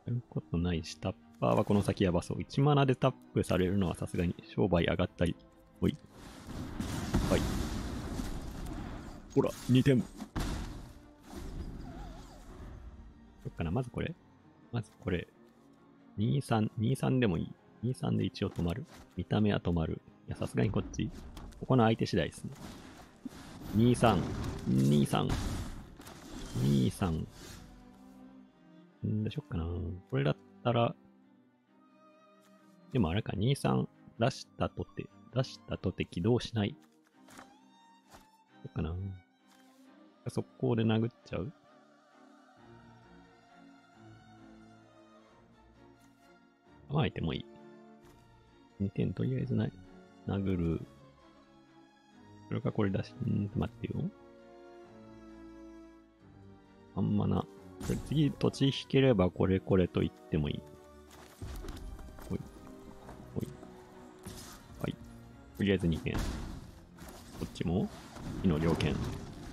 やることないし、タッパーはこの先やばそう。1マナでタップされるのはさすがに商売上がったり。ほい。はい。ほら、2点。どっかな。まずこれ。23でもいい。23で一応止まる。見た目は止まる。いや、さすがにこっち。ここの相手次第ですね。23。23。2、3。どうしよっかな。これだったら、でもあれか、2、3出したとて起動しない。どうかな。速攻で殴っちゃう。構えてもいい。2点とりあえずない。殴る。それかこれ出し、待ってよ。あんまな。次、土地引ければこれと言ってもいい。ほい。ほい。はい。とりあえず2件。こっちも火の両剣。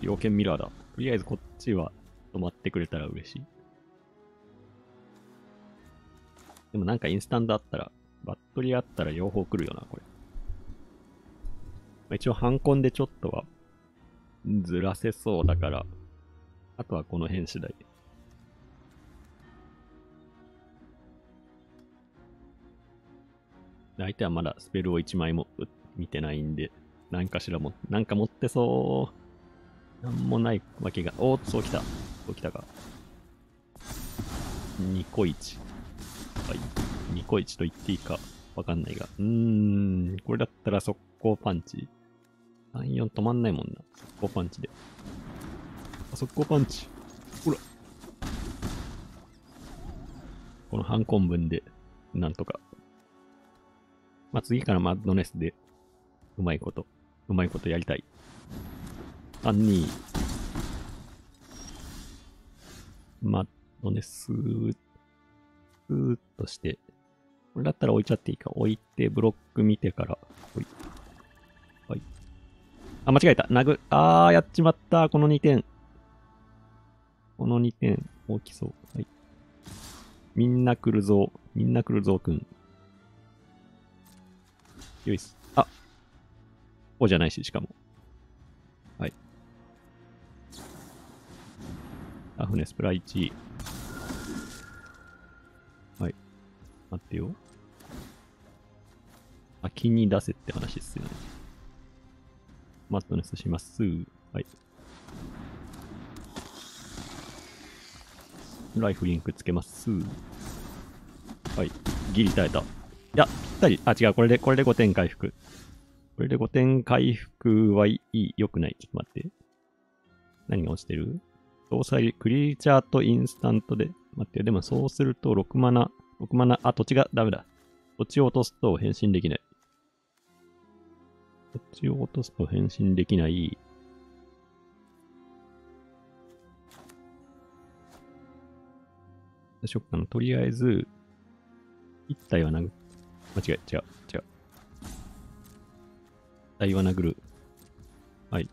両剣ミラーだ。とりあえずこっちは止まってくれたら嬉しい。でもなんかインスタントあったら、バットリーあったら両方来るよな、これ。まあ、一応ハンコンでちょっとはずらせそうだから、あとはこの辺次第。相手はまだスペルを1枚も見てないんで、何かしらも、なんか持ってそう。なんもないわけが、おーっと、そうきた。そうきたか。ニコイチ。はい。ニコイチと言っていいかわかんないが。これだったら速攻パンチ。3、4止まんないもんな。速攻パンチで。あ、速攻パンチ。ほら。この半根分で、なんとか。まあ、次からマッドネスで、うまいことやりたい。3、2。マッドネス。ふーっとして。これだったら置いちゃっていいか。置いて、ブロック見てから。はい。はい。あ、間違えた。やっちまった。この2点。この2点、大きそう。はい。みんな来るぞ、くん。よいっす。あ。こうじゃないし、しかも。はい。ラフネスプラ1。待ってよ。先に出せって話っすよね。マットネスします。はい。ライフリンクつけます。はい。ギリ耐えた。いや、ぴったり。あ、違う。これで5点回復。これで5点回復はいい。良くない。ちょっと待って。何が落ちてる？搭載、クリーチャーとインスタントで。待ってよ。でもそうすると6マナ。6マナ、あ、土地がダメだ。土地を落とすと変身できない。土地を落とすと変身できない。どうしよっかな。とりあえず、一体は殴る。間違え、違う。一体は殴る。はい。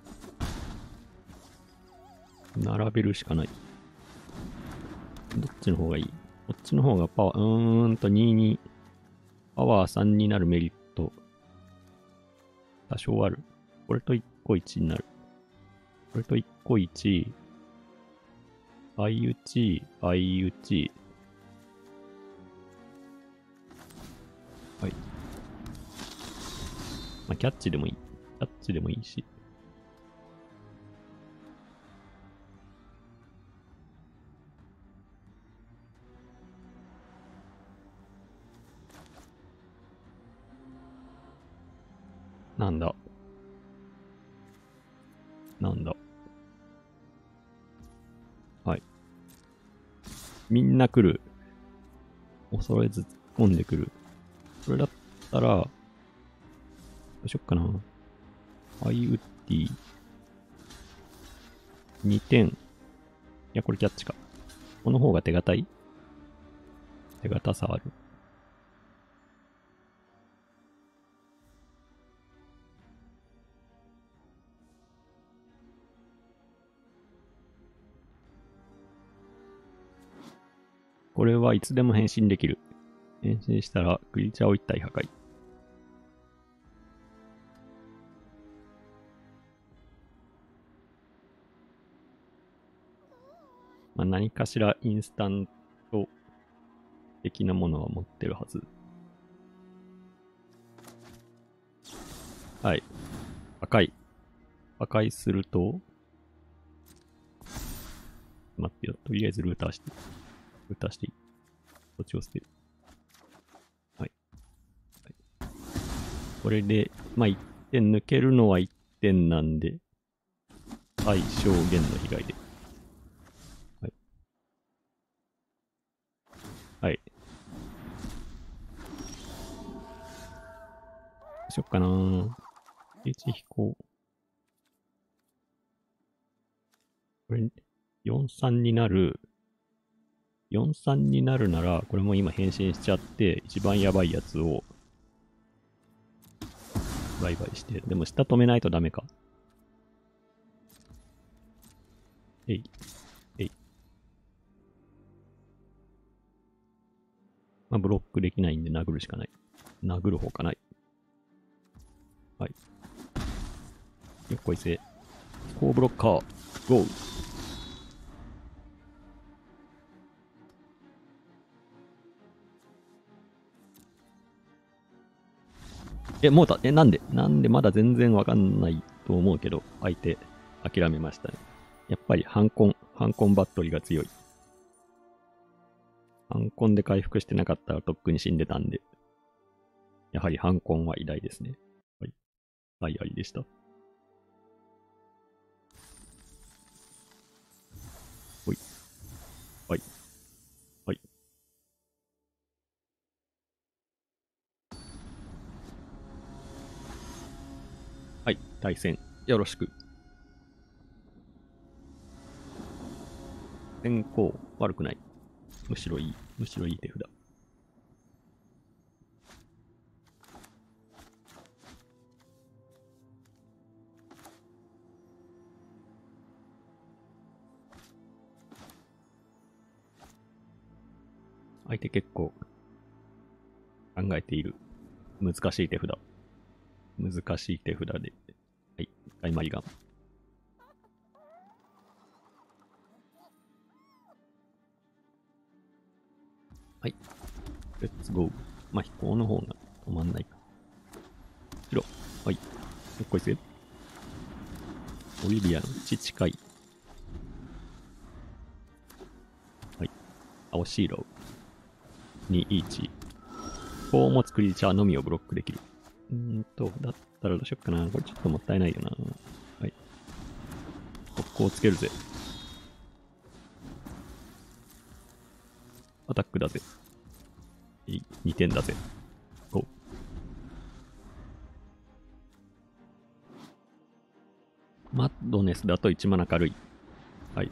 並べるしかない。どっちの方がいい？こっちの方がパワー、2、パワー3になるメリット、多少ある。これと1個1になる。これと1個1、相打ち。はい。まあ、キャッチでもいいし。なんだ。はい。みんな来る。恐れず突っ込んでくる。それだったら、どうしよっかな。アイウッディ。2点。いや、これキャッチか。この方が手堅い？手堅さある。これはいつでも変身できる。変身したらクリーチャーを1体破壊。まあ、何かしらインスタント的なものは持ってるはず。はい。破壊すると、待ってよ。とりあえずルーターしていい。こっちを捨てる。はい。はい、これで、まあ、1点抜けるのは1点なんで、はい、証言の被害で。はい。はい。どうしよっかなぁ。1飛行。これ、4-3 になる。4-3 になるなら、これも今変身しちゃって、一番やばいやつを、バイバイして。でも下止めないとダメか。えい。えい。まあ、ブロックできないんで殴るしかない。殴る方かない。はい。よっこいせ。飛行ブロッカー、ゴー。え、もうた。え、なんでまだ全然わかんないと思うけど、相手、諦めましたね。やっぱりハンコンバットリーが強い。ハンコンで回復してなかったらとっくに死んでたんで。やはりハンコンは偉大ですね。はい。はい、ありでした。ほい。はい。はい。はい、対戦。よろしく。先行、悪くない。むしろいい手札。相手結構考えている。難しい手札で。はい、大マリガン。はい。レッツゴー。まあ、飛行の方が止まんないか。白。はい。どっこいせ。オリビアの1近い。はい。青シーロー。2、1。こう持つクリーチャーのみをブロックできる。だったらどうしよっかな。これちょっともったいないよな。はい。速攻をつけるぜ。アタックだぜ。2点だぜ。お。マッドネスだと1マナ軽い。はい。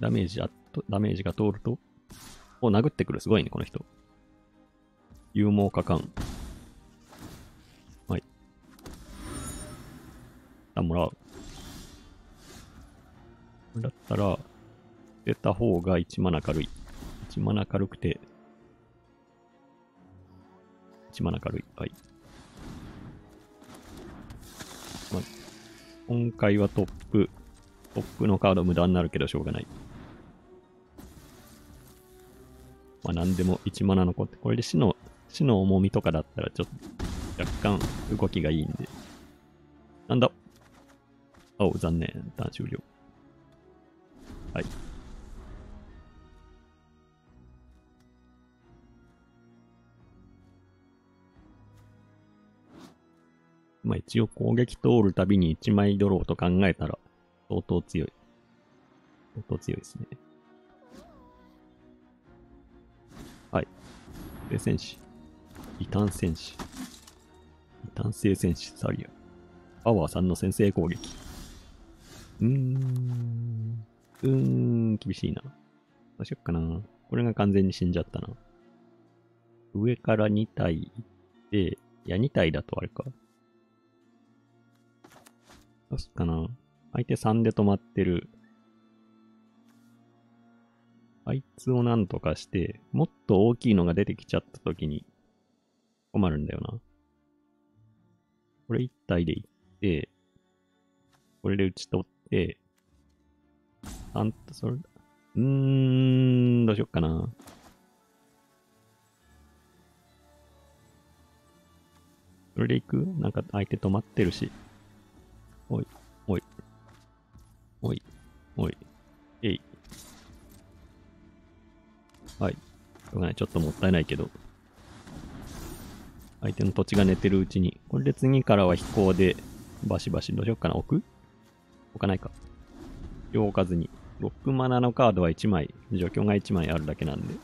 ダメージが通ると。お、殴ってくる。すごいね、この人。勇猛果敢。はい。あ、もらう。だったら、出た方が1マナ軽い。1マナ軽くて、1マナ軽い。はい。まあ、今回はトップのカード無駄になるけどしょうがない。まあ何でも1マナ残って、これで死の重みとかだったらちょっと若干動きがいいんで。なんだ？おう、残念。ターン終了。はい。まあ一応攻撃通るたびに1枚ドローと考えたら相当強いですね。はい。聖戦士。異端聖戦士サリア。パワー3の先制攻撃。厳しいな。どうしよっかな。これが完全に死んじゃったな。上から2体行って、いや2体だとあれか。どうすっかな。相手3で止まってる。あいつをなんとかして、もっと大きいのが出てきちゃったときに困るんだよな。これ1体でいって、これで打ち取って、どうしよっかな。それで行く？なんか相手止まってるし。おい。おい、おい、えい。はい。しょうがない。ちょっともったいないけど。相手の土地が寝てるうちに。これで次からは飛行で、バシバシ。どうしよっかな。置かないか。両置かずに。6マナのカードは1枚。除去が1枚あるだけなんで。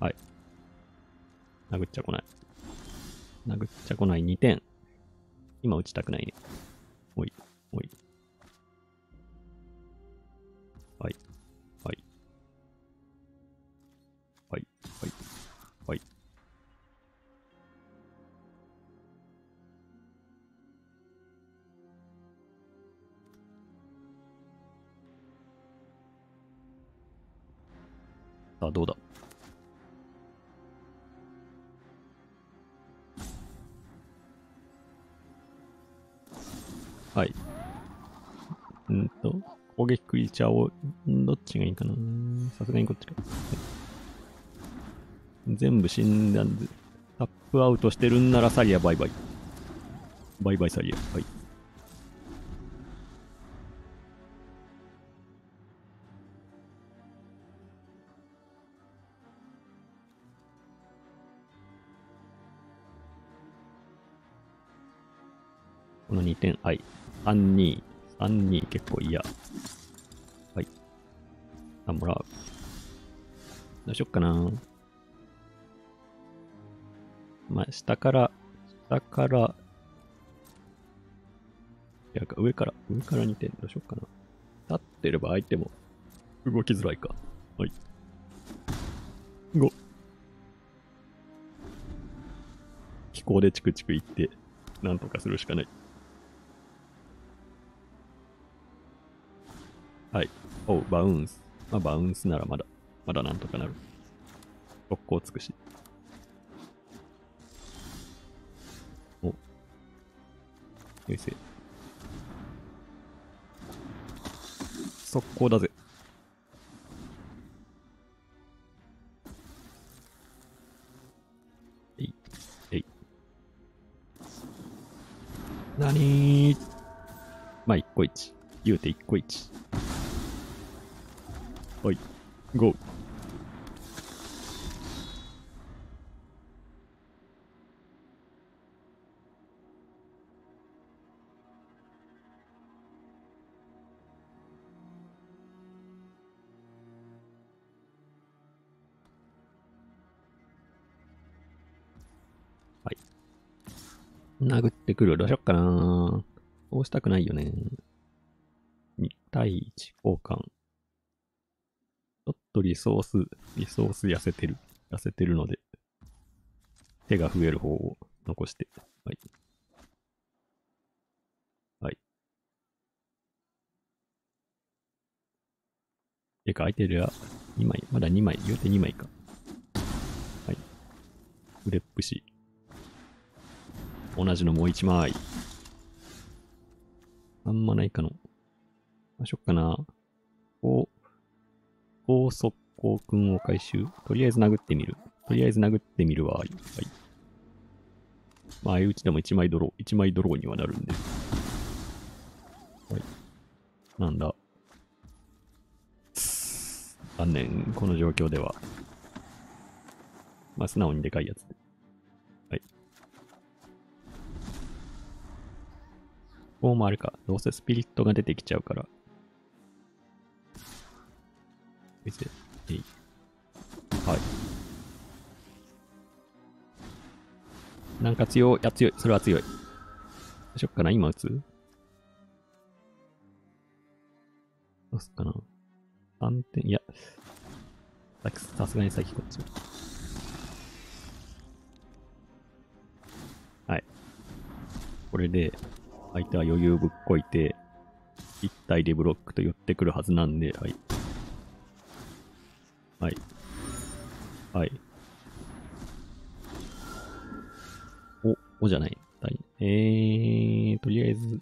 はい。殴っちゃこない。殴っちゃこない。2点。今打ちたくないね。おい、おい。はい、はい。はい、はい、はい。さあ、どうだ。はい。攻撃クリーチャーを、どっちがいいかな。さすがにこっちか。全部死んだんで、タップアウトしてるんならサリアバイバイ。バイバイサリア。はい。この2点、はい。3、2、結構嫌。はい。あ、もらう。どうしよっかな。まあ、下から、いや、上から2点、どうしよっかな。立ってれば相手も動きづらいか。はい。5。気候でチクチクいって、なんとかするしかない。はい。おう、バウンス。まあ、バウンスならまだなんとかなる。速攻つくし。お。よいせ。速攻だぜ。えい、えい。なにー。まあ、一個一。言うて一個一。はい、ゴー。はい。殴ってくる。どうしよっかな。そうしたくないよね。2対1交換。ちょっとリソース痩せてるので、手が増える方を残して、はい。はい。てか、相手は2枚、まだ2枚、言うて2枚か。はい。フレップし、同じのもう1枚。あんまないかの。あ、しょっかな。こう。速攻くんを回収。とりあえず殴ってみるわ。はい。まあ、相打ちでも1枚ドローにはなるんで。はい。なんだ。残念。この状況では。まあ、素直にでかいやつで。はい。こうもあれか。どうせスピリットが出てきちゃうから。はい。なんか強い。あ、強い。それは強い。どうしよっかな。今打つ？どうすっかな。3点。いや。さすがに先こっち。はい。これで、相手は余裕ぶっこいて、1体でブロックと寄ってくるはずなんで、はい。はい。はい。おじゃない。とりあえず、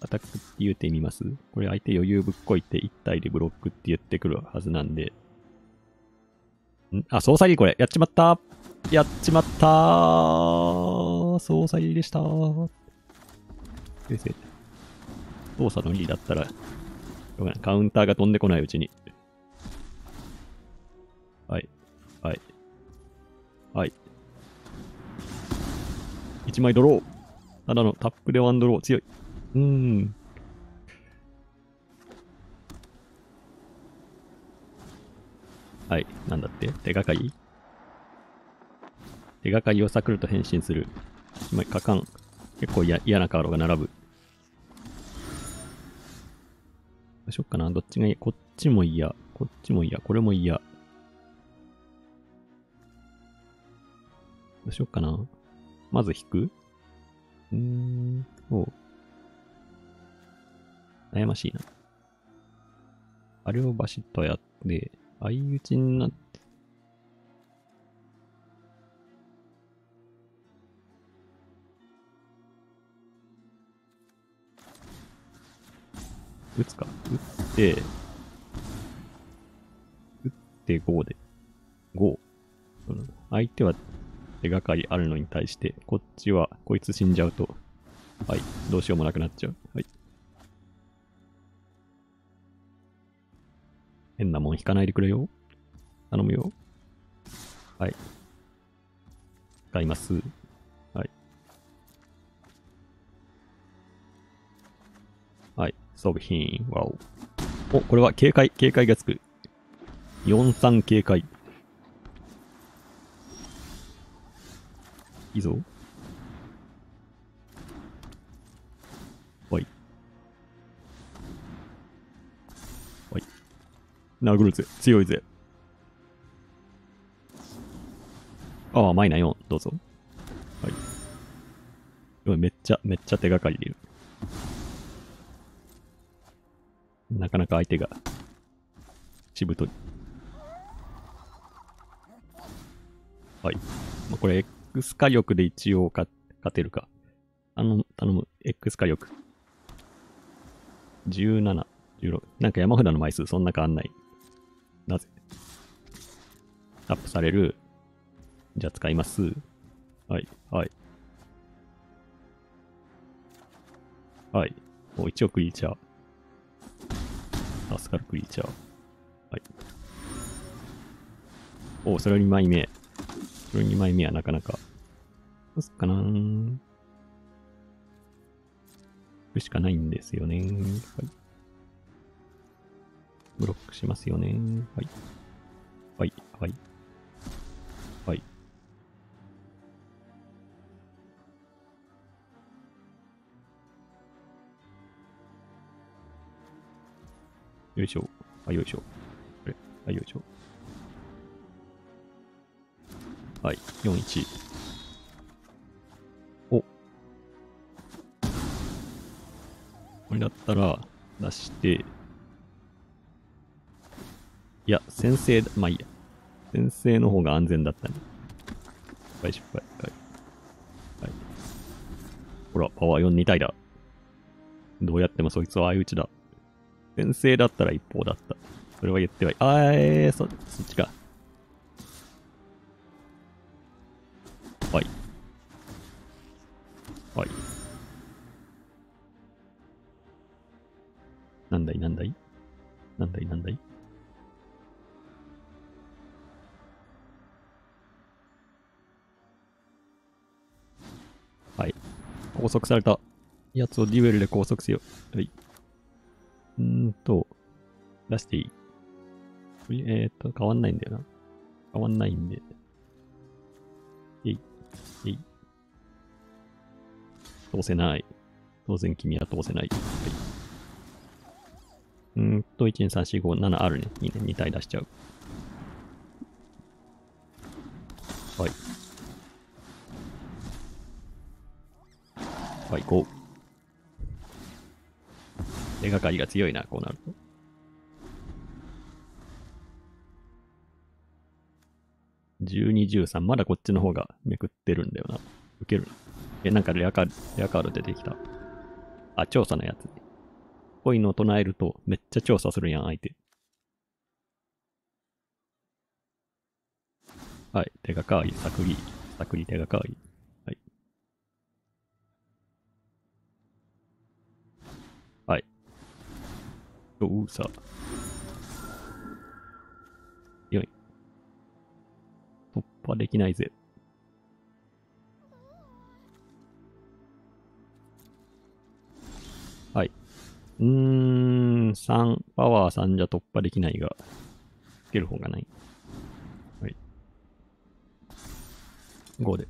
アタックって言うてみます。これ相手余裕ぶっこいて1体でブロックって言ってくるはずなんで。あ、操作技これ。やっちまった。ます。大騒ぎでした。先生。動作の2だったら、カウンターが飛んでこないうちに。はい。はい。はい。1枚ドロー。ただのタップでワンドロー。強い。はい。なんだって手がかりをサクルと変身する。今、果敢。結構嫌なカードが並ぶ。どうしよっかな。どっちがいい？こっちも嫌。こっちも嫌。これも嫌。どうしよっかな。まず引く？そう。悩ましいな。あれをバシッとやって、相打ちになって、打つか。打って5で。5。相手は手がかりあるのに対して、こっちは、こいつ死んじゃうと、はい、どうしようもなくなっちゃう。はい。変なもん引かないでくれよ。頼むよ。はい。使います。はい。はい。装備品。わお。お、これは警戒。警戒がつく。4-3警戒。いいぞ。おい。おい。殴るぜ。強いぜ。ああ、マイナ4。どうぞ。はい。うわ、めっちゃ手がかりでいる。なかなか相手がしぶとい。はい。まあ、これ、X 火力で一応勝てるか。頼む。X 火力。17、16。なんか山札の枚数そんな変わんない。なぜ？タップされる。じゃあ使います。はい、はい。はい。もう一応クリーチャー。助かるクリーチャー。はい。おお、それ2枚目。それ2枚目はなかなか。どうすっかなー。行くしかないんですよね。はい。ブロックしますよね。はい。はい、はい。はい。よいしょ。あ、よいしょ。これ。あ、よいしょ。はい、4-1。お。これだったら、出して。いや、先制、まあいいや。先制の方が安全だったね。失敗。はい。はい。ほら、パワー4、2体だ。どうやってもそいつは相打ちだ。先制だったら一方だった。それは言ってはいい。そっちか。はい。はい。なんだいはい。拘束された。やつをデュエルで拘束せよ。はい。出していい？変わんないんだよな。変わんないんで。えい。通せない。当然君は通せない。はい、1、2、3、4、5、7あるね。2体出しちゃう。はい。はい、5。手がかりが強いな、こうなると。12、13。まだこっちの方がめくってるんだよな。受けるな。なんかレアカード出てきた。あ、調査のやつ。コインを唱えるとめっちゃ調査するやん、相手。はい。手がかわいい。さくり手がかわいい。はい。どうさ。よい。突破できないぜ。はい。3、パワー3じゃ突破できないが、つける方がない。はい。5で。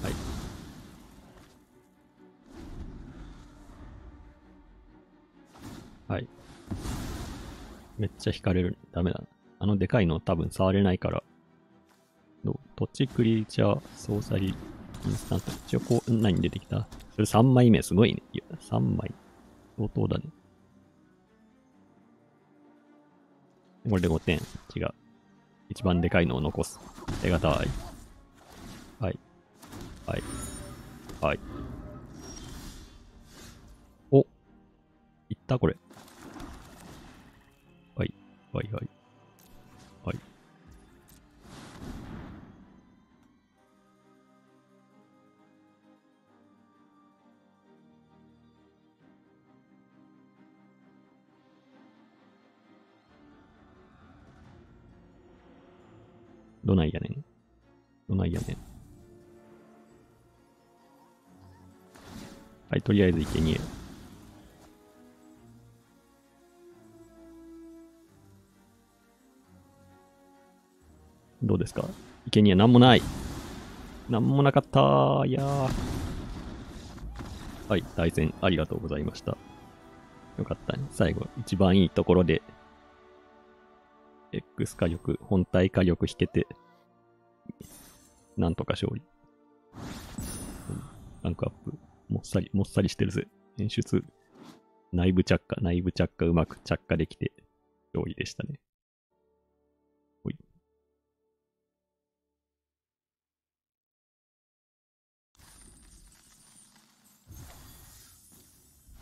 はい。はい。めっちゃ引かれる。ダメだな。あのでかいの多分触れないから。土地クリーチャー、ソーサリー、インスタント。一応こう、何出てきた？それ3枚目、すごいね。いや、3枚。相当だね。これで5点。違う。一番でかいのを残す。手堅い。はい。はい。はい。お。いったこれ。はい。はいはい。はい。どないやねん。どないやねん。はい、とりあえず生贄。どうですか？生贄なんもない。なんもなかったー。いやー。はい、対戦ありがとうございました。よかったね。最後、一番いいところで、X 火力、本体火力引けて、なんとか勝利。ランクアップ。もっさりしてるぜ。演出。内部着火うまく着火できて、勝利でしたね。ほい。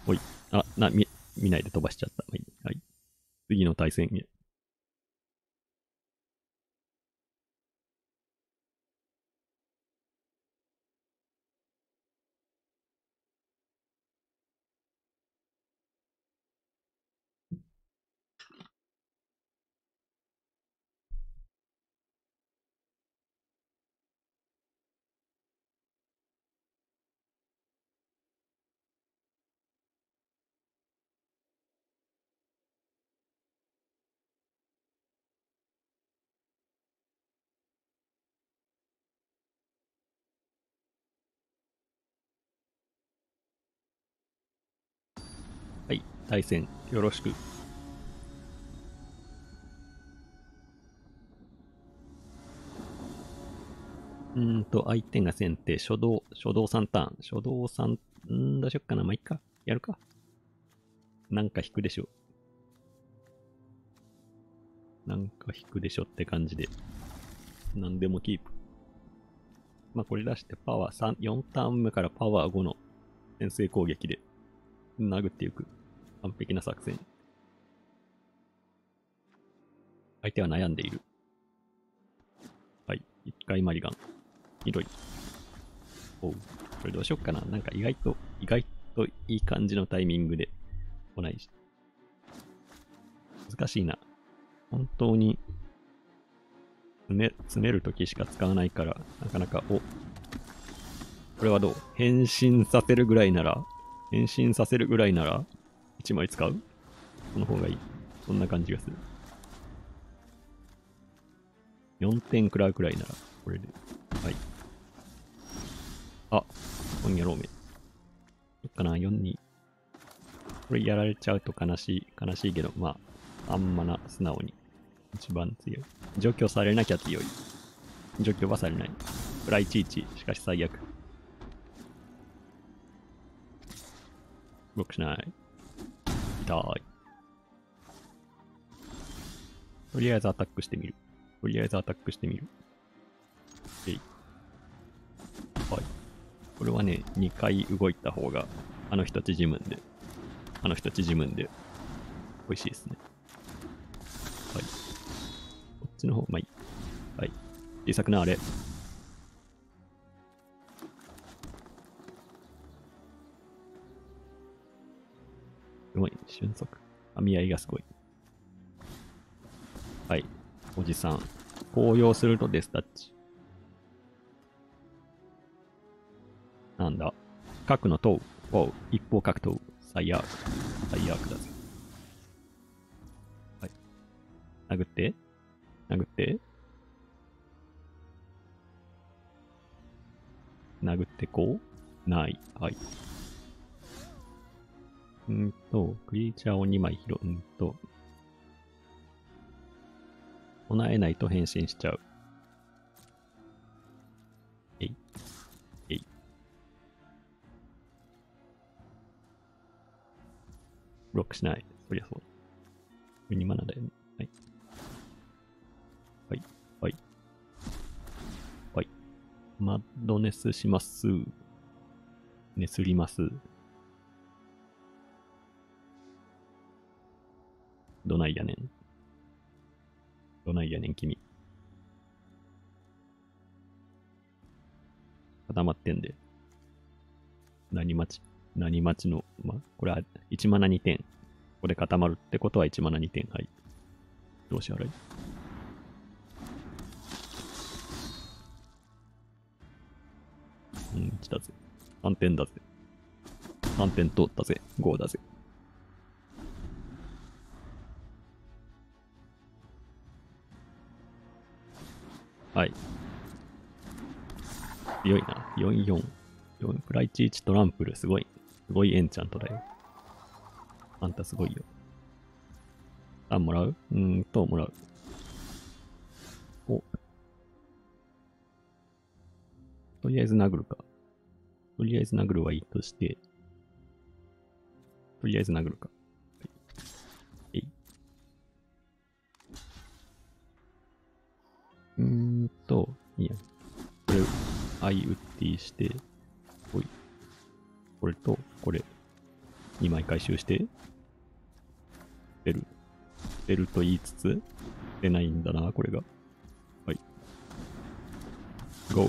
ほい。あ、見ないで飛ばしちゃった。はい。はい、次の対戦へ。はい、対戦よろしく。相手が先手、初動3ターン。初動3、どうしよっかな。まあ、いっか。やるか。なんか引くでしょ。なんか引くでしょって感じで。なんでもキープ。まあ、これ出してパワー3、4ターン目からパワー5の先制攻撃で。殴っていく。完璧な作戦。相手は悩んでいる。はい。一回マリガン。ひどい。おう。これどうしよっかな。なんか意外といい感じのタイミングで来ないし。難しいな。本当に、詰めるときしか使わないから、なかなか、お。これはどう？変身させるぐらいなら、1枚使う？その方がいい。そんな感じがする。4点食らうくらいなら、これで。はい。あ、こんやろうめ。どっかな、4、2。これやられちゃうと悲しいけど、まあ、あんまな、素直に。一番強い。除去されなきゃ強い。除去はされない。プライチーチ、しかし最悪。ブロックしない。痛い。とりあえずアタックしてみる。えい。はい。これはね、2回動いた方が、あの人縮むんで、美味しいですね。はい。こっちの方、まあいい。はい。小さくなあれ。すごい、俊足。見合いがすごい。はい。おじさん。紅葉するとデスタッチ。なんだ。核の塔。おう。一方格闘。最悪。最悪だぜ。はい。殴って。殴って。殴ってこうない。はい。クリーチャーを2枚拾う。唱えないと変身しちゃう。えい。えい。ブロックしない。そりゃそう。2マナだよね。はい。はい。はい。はい。マッドネスします。ねすります。どないやねん。どないやねん、君。固まってんで。何待ちの、ま、これは1マナ2点。ここで固まるってことは1マナ2点。はい。どうし払い。来たぜ。3点だぜ。3点通ったぜ。5だぜ。はい。強いな。4-4。フライチ1トランプル。すごい。すごいエンチャントだよ。あんたすごいよ。あ、もらう？もらう。お。とりあえず殴るか。とりあえず殴るはいいとして。とりあえず殴るか。いいや。これ、相打ってして、おい。これと、これ。2枚回収して。出る。出ると言いつつ、出ないんだな、これが。はい。ゴー。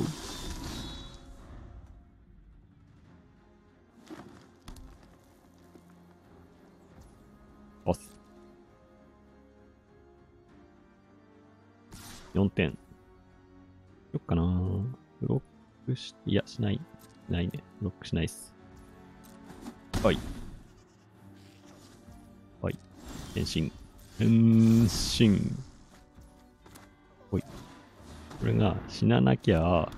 パス。4点。どっかなぁ。ブロックし、いや、しない。ないね。ブロックしないっす。はい。はい。変身。ほい。これが死ななきゃ、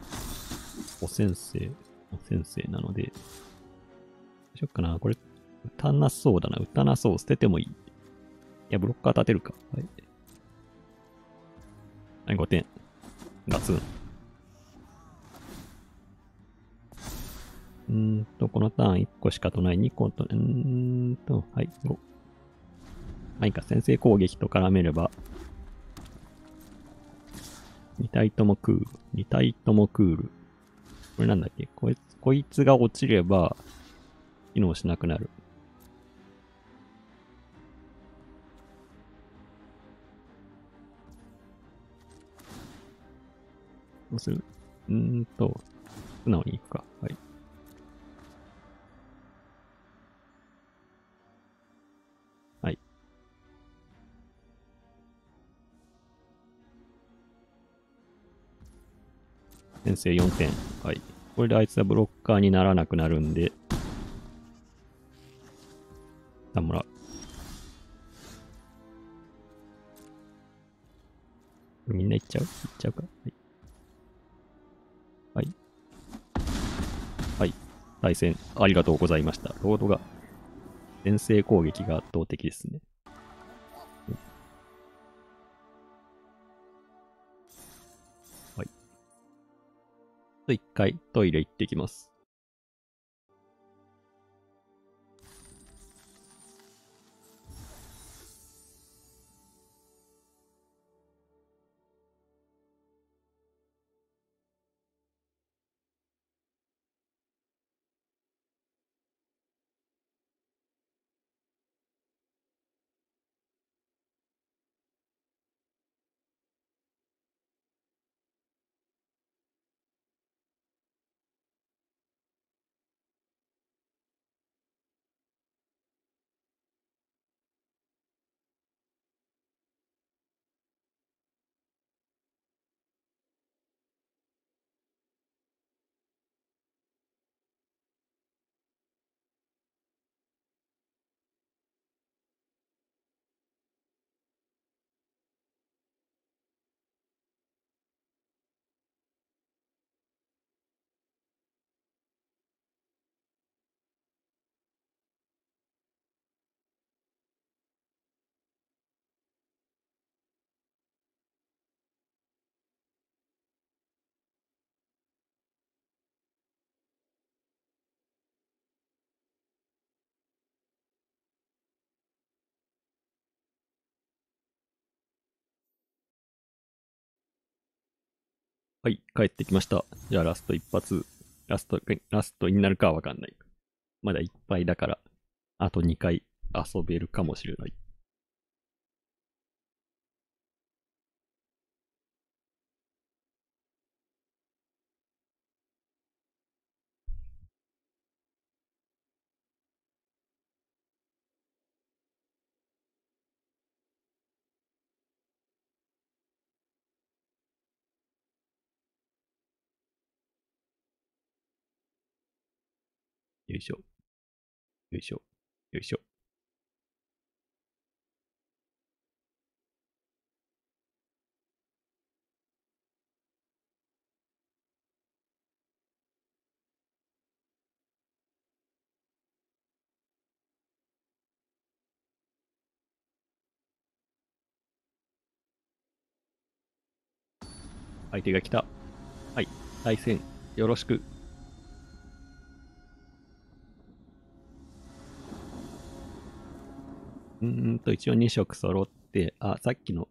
お先生なので。どうしよっかな。これ、打たなそうだな。打たなそう。捨ててもいい。いや、ブロッカー立てるか。はい。はい、5点。ガツン。このターン1個しかとない2個と、はい、5。はいか、先制攻撃と絡めれば、2体ともクール。2体ともクール。これなんだっけ、こいつが落ちれば、機能しなくなる。どうする？素直に行くか。はい。先生4点。はい。これであいつはブロッカーにならなくなるんで。さあ、もらう。これみんないっちゃう？いっちゃうか。はい。はい。はい。対戦、ありがとうございました。ロードが、先制攻撃が圧倒的ですね。一回トイレ行ってきます。はい、帰ってきました。じゃあラスト一発。ラストになるかはわかんない。まだいっぱいだから、あと2回遊べるかもしれない。よいしょ。よいしょ。よいしょ。相手が来た。はい。対戦、よろしく。一応2色揃って、あ、さっきの、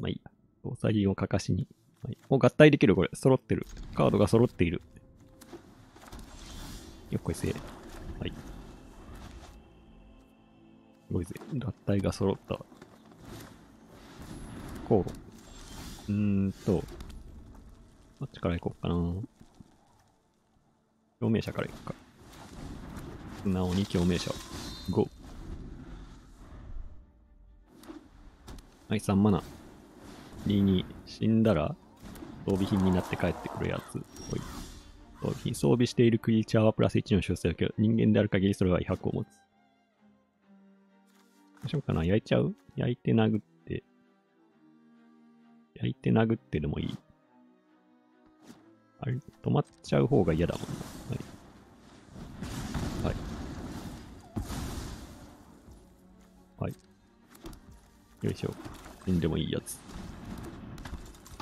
まあいいや、ウサギをかかしに、はい。もう合体できる、これ。揃ってる。カードが揃っている。よっこいせ。はい。すごいぜ。合体が揃った。こう。こっちから行こうかな。共鳴者から行くか。素直に共鳴者。ゴー。はい、3マナ。2、死んだら、装備品になって帰ってくるやつ。ほい。装備品。装備しているクリーチャーはプラス1の修正を受ける。人間である限りそれは威迫を持つ。どうしようかな。焼いちゃう？焼いて殴って。焼いて殴ってでもいい。あれ、止まっちゃう方が嫌だもんな。はい。はい。はい。よいしょ。死んでもいいやつ。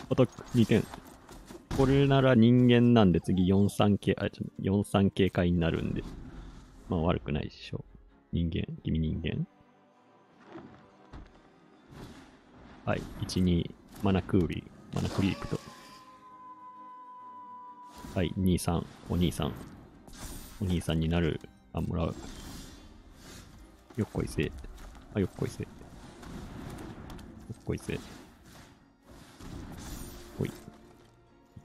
アタック2点。これなら人間なんで次43系、あ、43警戒になるんで。まあ悪くないでしょ。人間、君人間。はい、1、2、マナクリープと。はい、2、3、お兄さんになる。あ、もらう。よっこいせ。あ、よっこいせ。こいつ。ほい。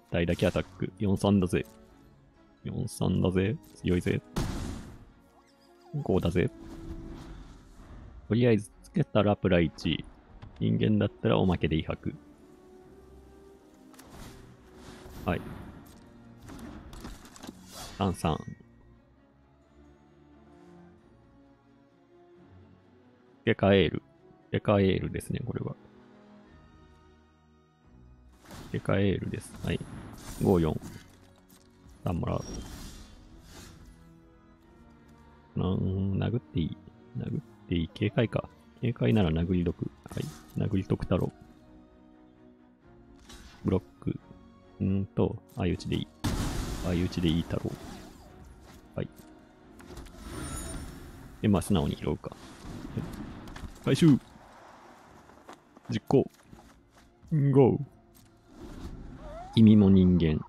1体だけアタック。43だぜ。強いぜ。5だぜ。とりあえずつけたらプラ1。人間だったらおまけで威迫。はい。33。付け替える。ですね、これは。デカエールです。はい。5、4。3もらう。殴っていい。警戒か。警戒なら殴り毒。はい。殴り毒太郎。ブロック。相打ちでいい。太郎。はい。で、まあ、素直に拾うか。回収。実行。ゴー。君も人間、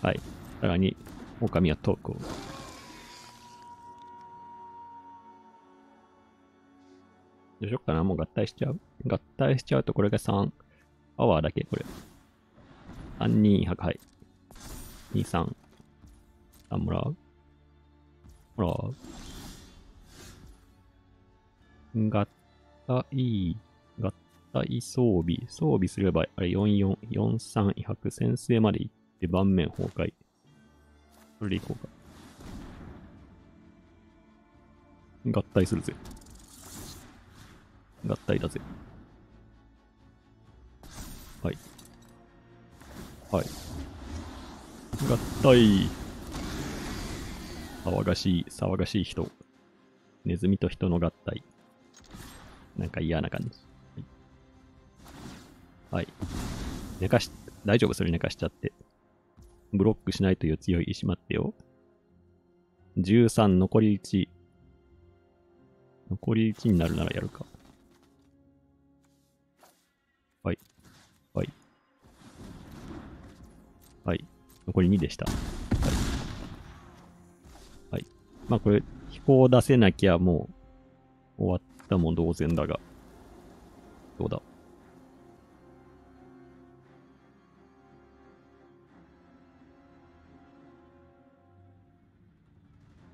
はい。さらに、狼は投稿。どうしよっかな。もう合体しちゃう。とこれが3。パワーだけ、これ。3、2、破壊。2、3。3もらう。合体、装備。すれば、あれ、44、43、威迫、先制まで行って盤面崩壊。それで行こうか。合体するぜ。合体だぜ。はい。はい。合体。騒がしい人。ネズミと人の合体。なんか嫌な感じ。はい。寝かし、大丈夫それ寝かしちゃって。ブロックしないという強い意志待ってよ。13、残り1。残り気になるならやるか。はい。はい。はい。残り2でした。はい。はい。まあこれ、飛行を出せなきゃもう終わったも同然だが、どうだ。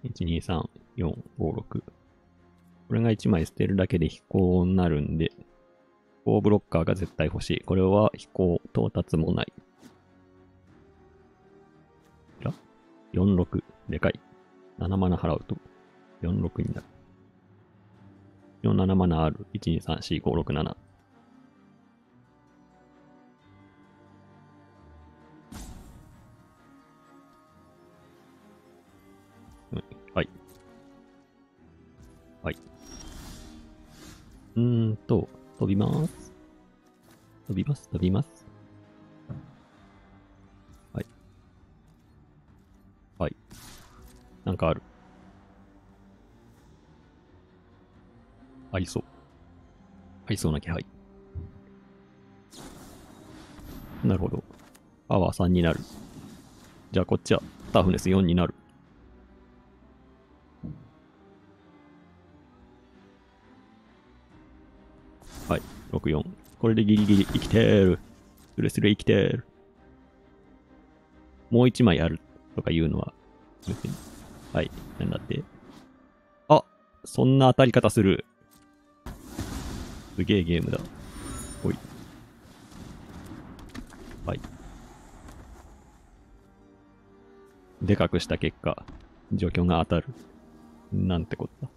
1、2、3、4、5、6。これが1枚捨てるだけで飛行になるんで、飛行ブロッカーが絶対欲しい。これは飛行到達もない。4、6。でかい。7マナ払うと、4、6になる。4、7マナある。1、2、3、4、5、6、7。飛びます。飛びます、飛びます。はい。はい。なんかある。ありそう。ありそうな気配。なるほど。パワー3になる。じゃあこっちはターフネス4になる。はい、6、4。これでギリギリ生きてる。スレスレ生きてる。もう1枚あるとか言うのは、別に。はい、なんだって。あ、そんな当たり方する。すげえゲームだ。ほい。はい。でかくした結果、除去が当たる。なんてことだ。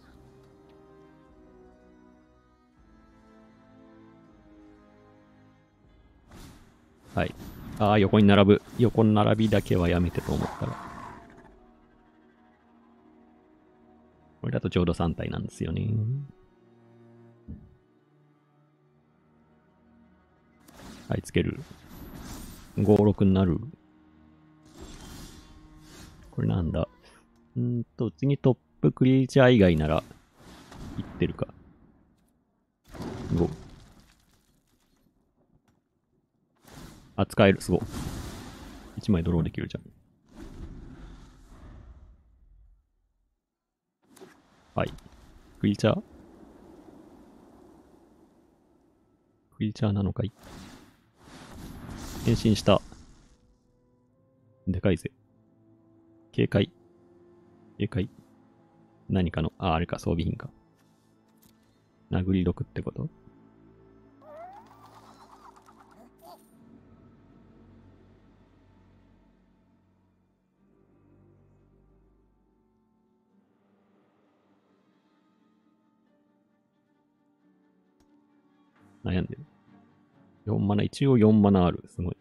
はい。ああ、横に並ぶ。横の並びだけはやめてと思ったら。これだとちょうど3体なんですよね。はい、つける。5、6になる。これなんだ。次トップクリーチャー以外なら、いってるか。5。あ、使える。すごい。1枚ドローできるじゃん。はい。クリーチャーなのかい？変身した。でかいぜ。警戒。何かの、あれか、装備品か。殴り毒ってこと？悩んでる。4マナ、一応4マナある。すごい。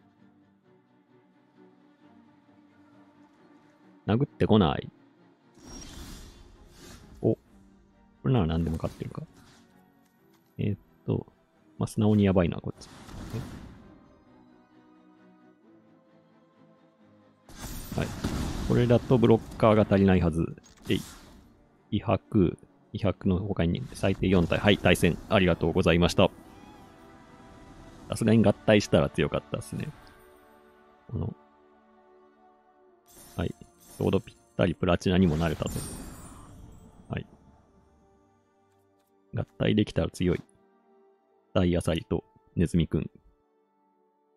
殴ってこない。お。これなら何でも勝ってるか。まあ、素直にやばいな、こっち。はい。これだとブロッカーが足りないはず。威迫の他に最低4体。はい、対戦。ありがとうございました。さすがに合体したら強かったですね。はい。ちょうどぴったりプラチナにもなれたと。はい。合体できたら強い。ダイアサリとネズミくん。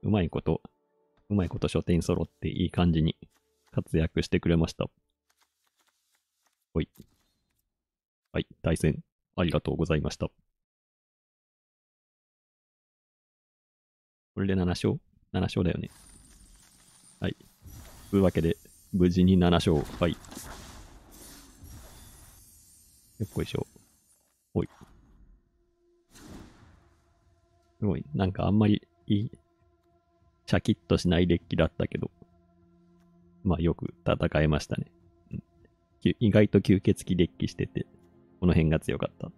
うまいこと書店揃っていい感じに活躍してくれました。ほい。はい。対戦ありがとうございました。これで7勝だよね。はい。というわけで、無事に7勝。はい。よっこいしょ。おい。すごい。なんかあんまりシャキッとしないデッキだったけど。まあよく戦えましたね。うん、意外と吸血鬼デッキしてて、この辺が強かった。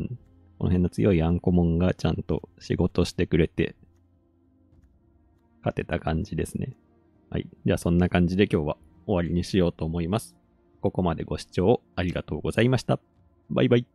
うん。この辺の強いアンコモンがちゃんと仕事してくれて、勝てた感じですね。はい。じゃあそんな感じで今日は終わりにしようと思います。ここまでご視聴ありがとうございました。バイバイ。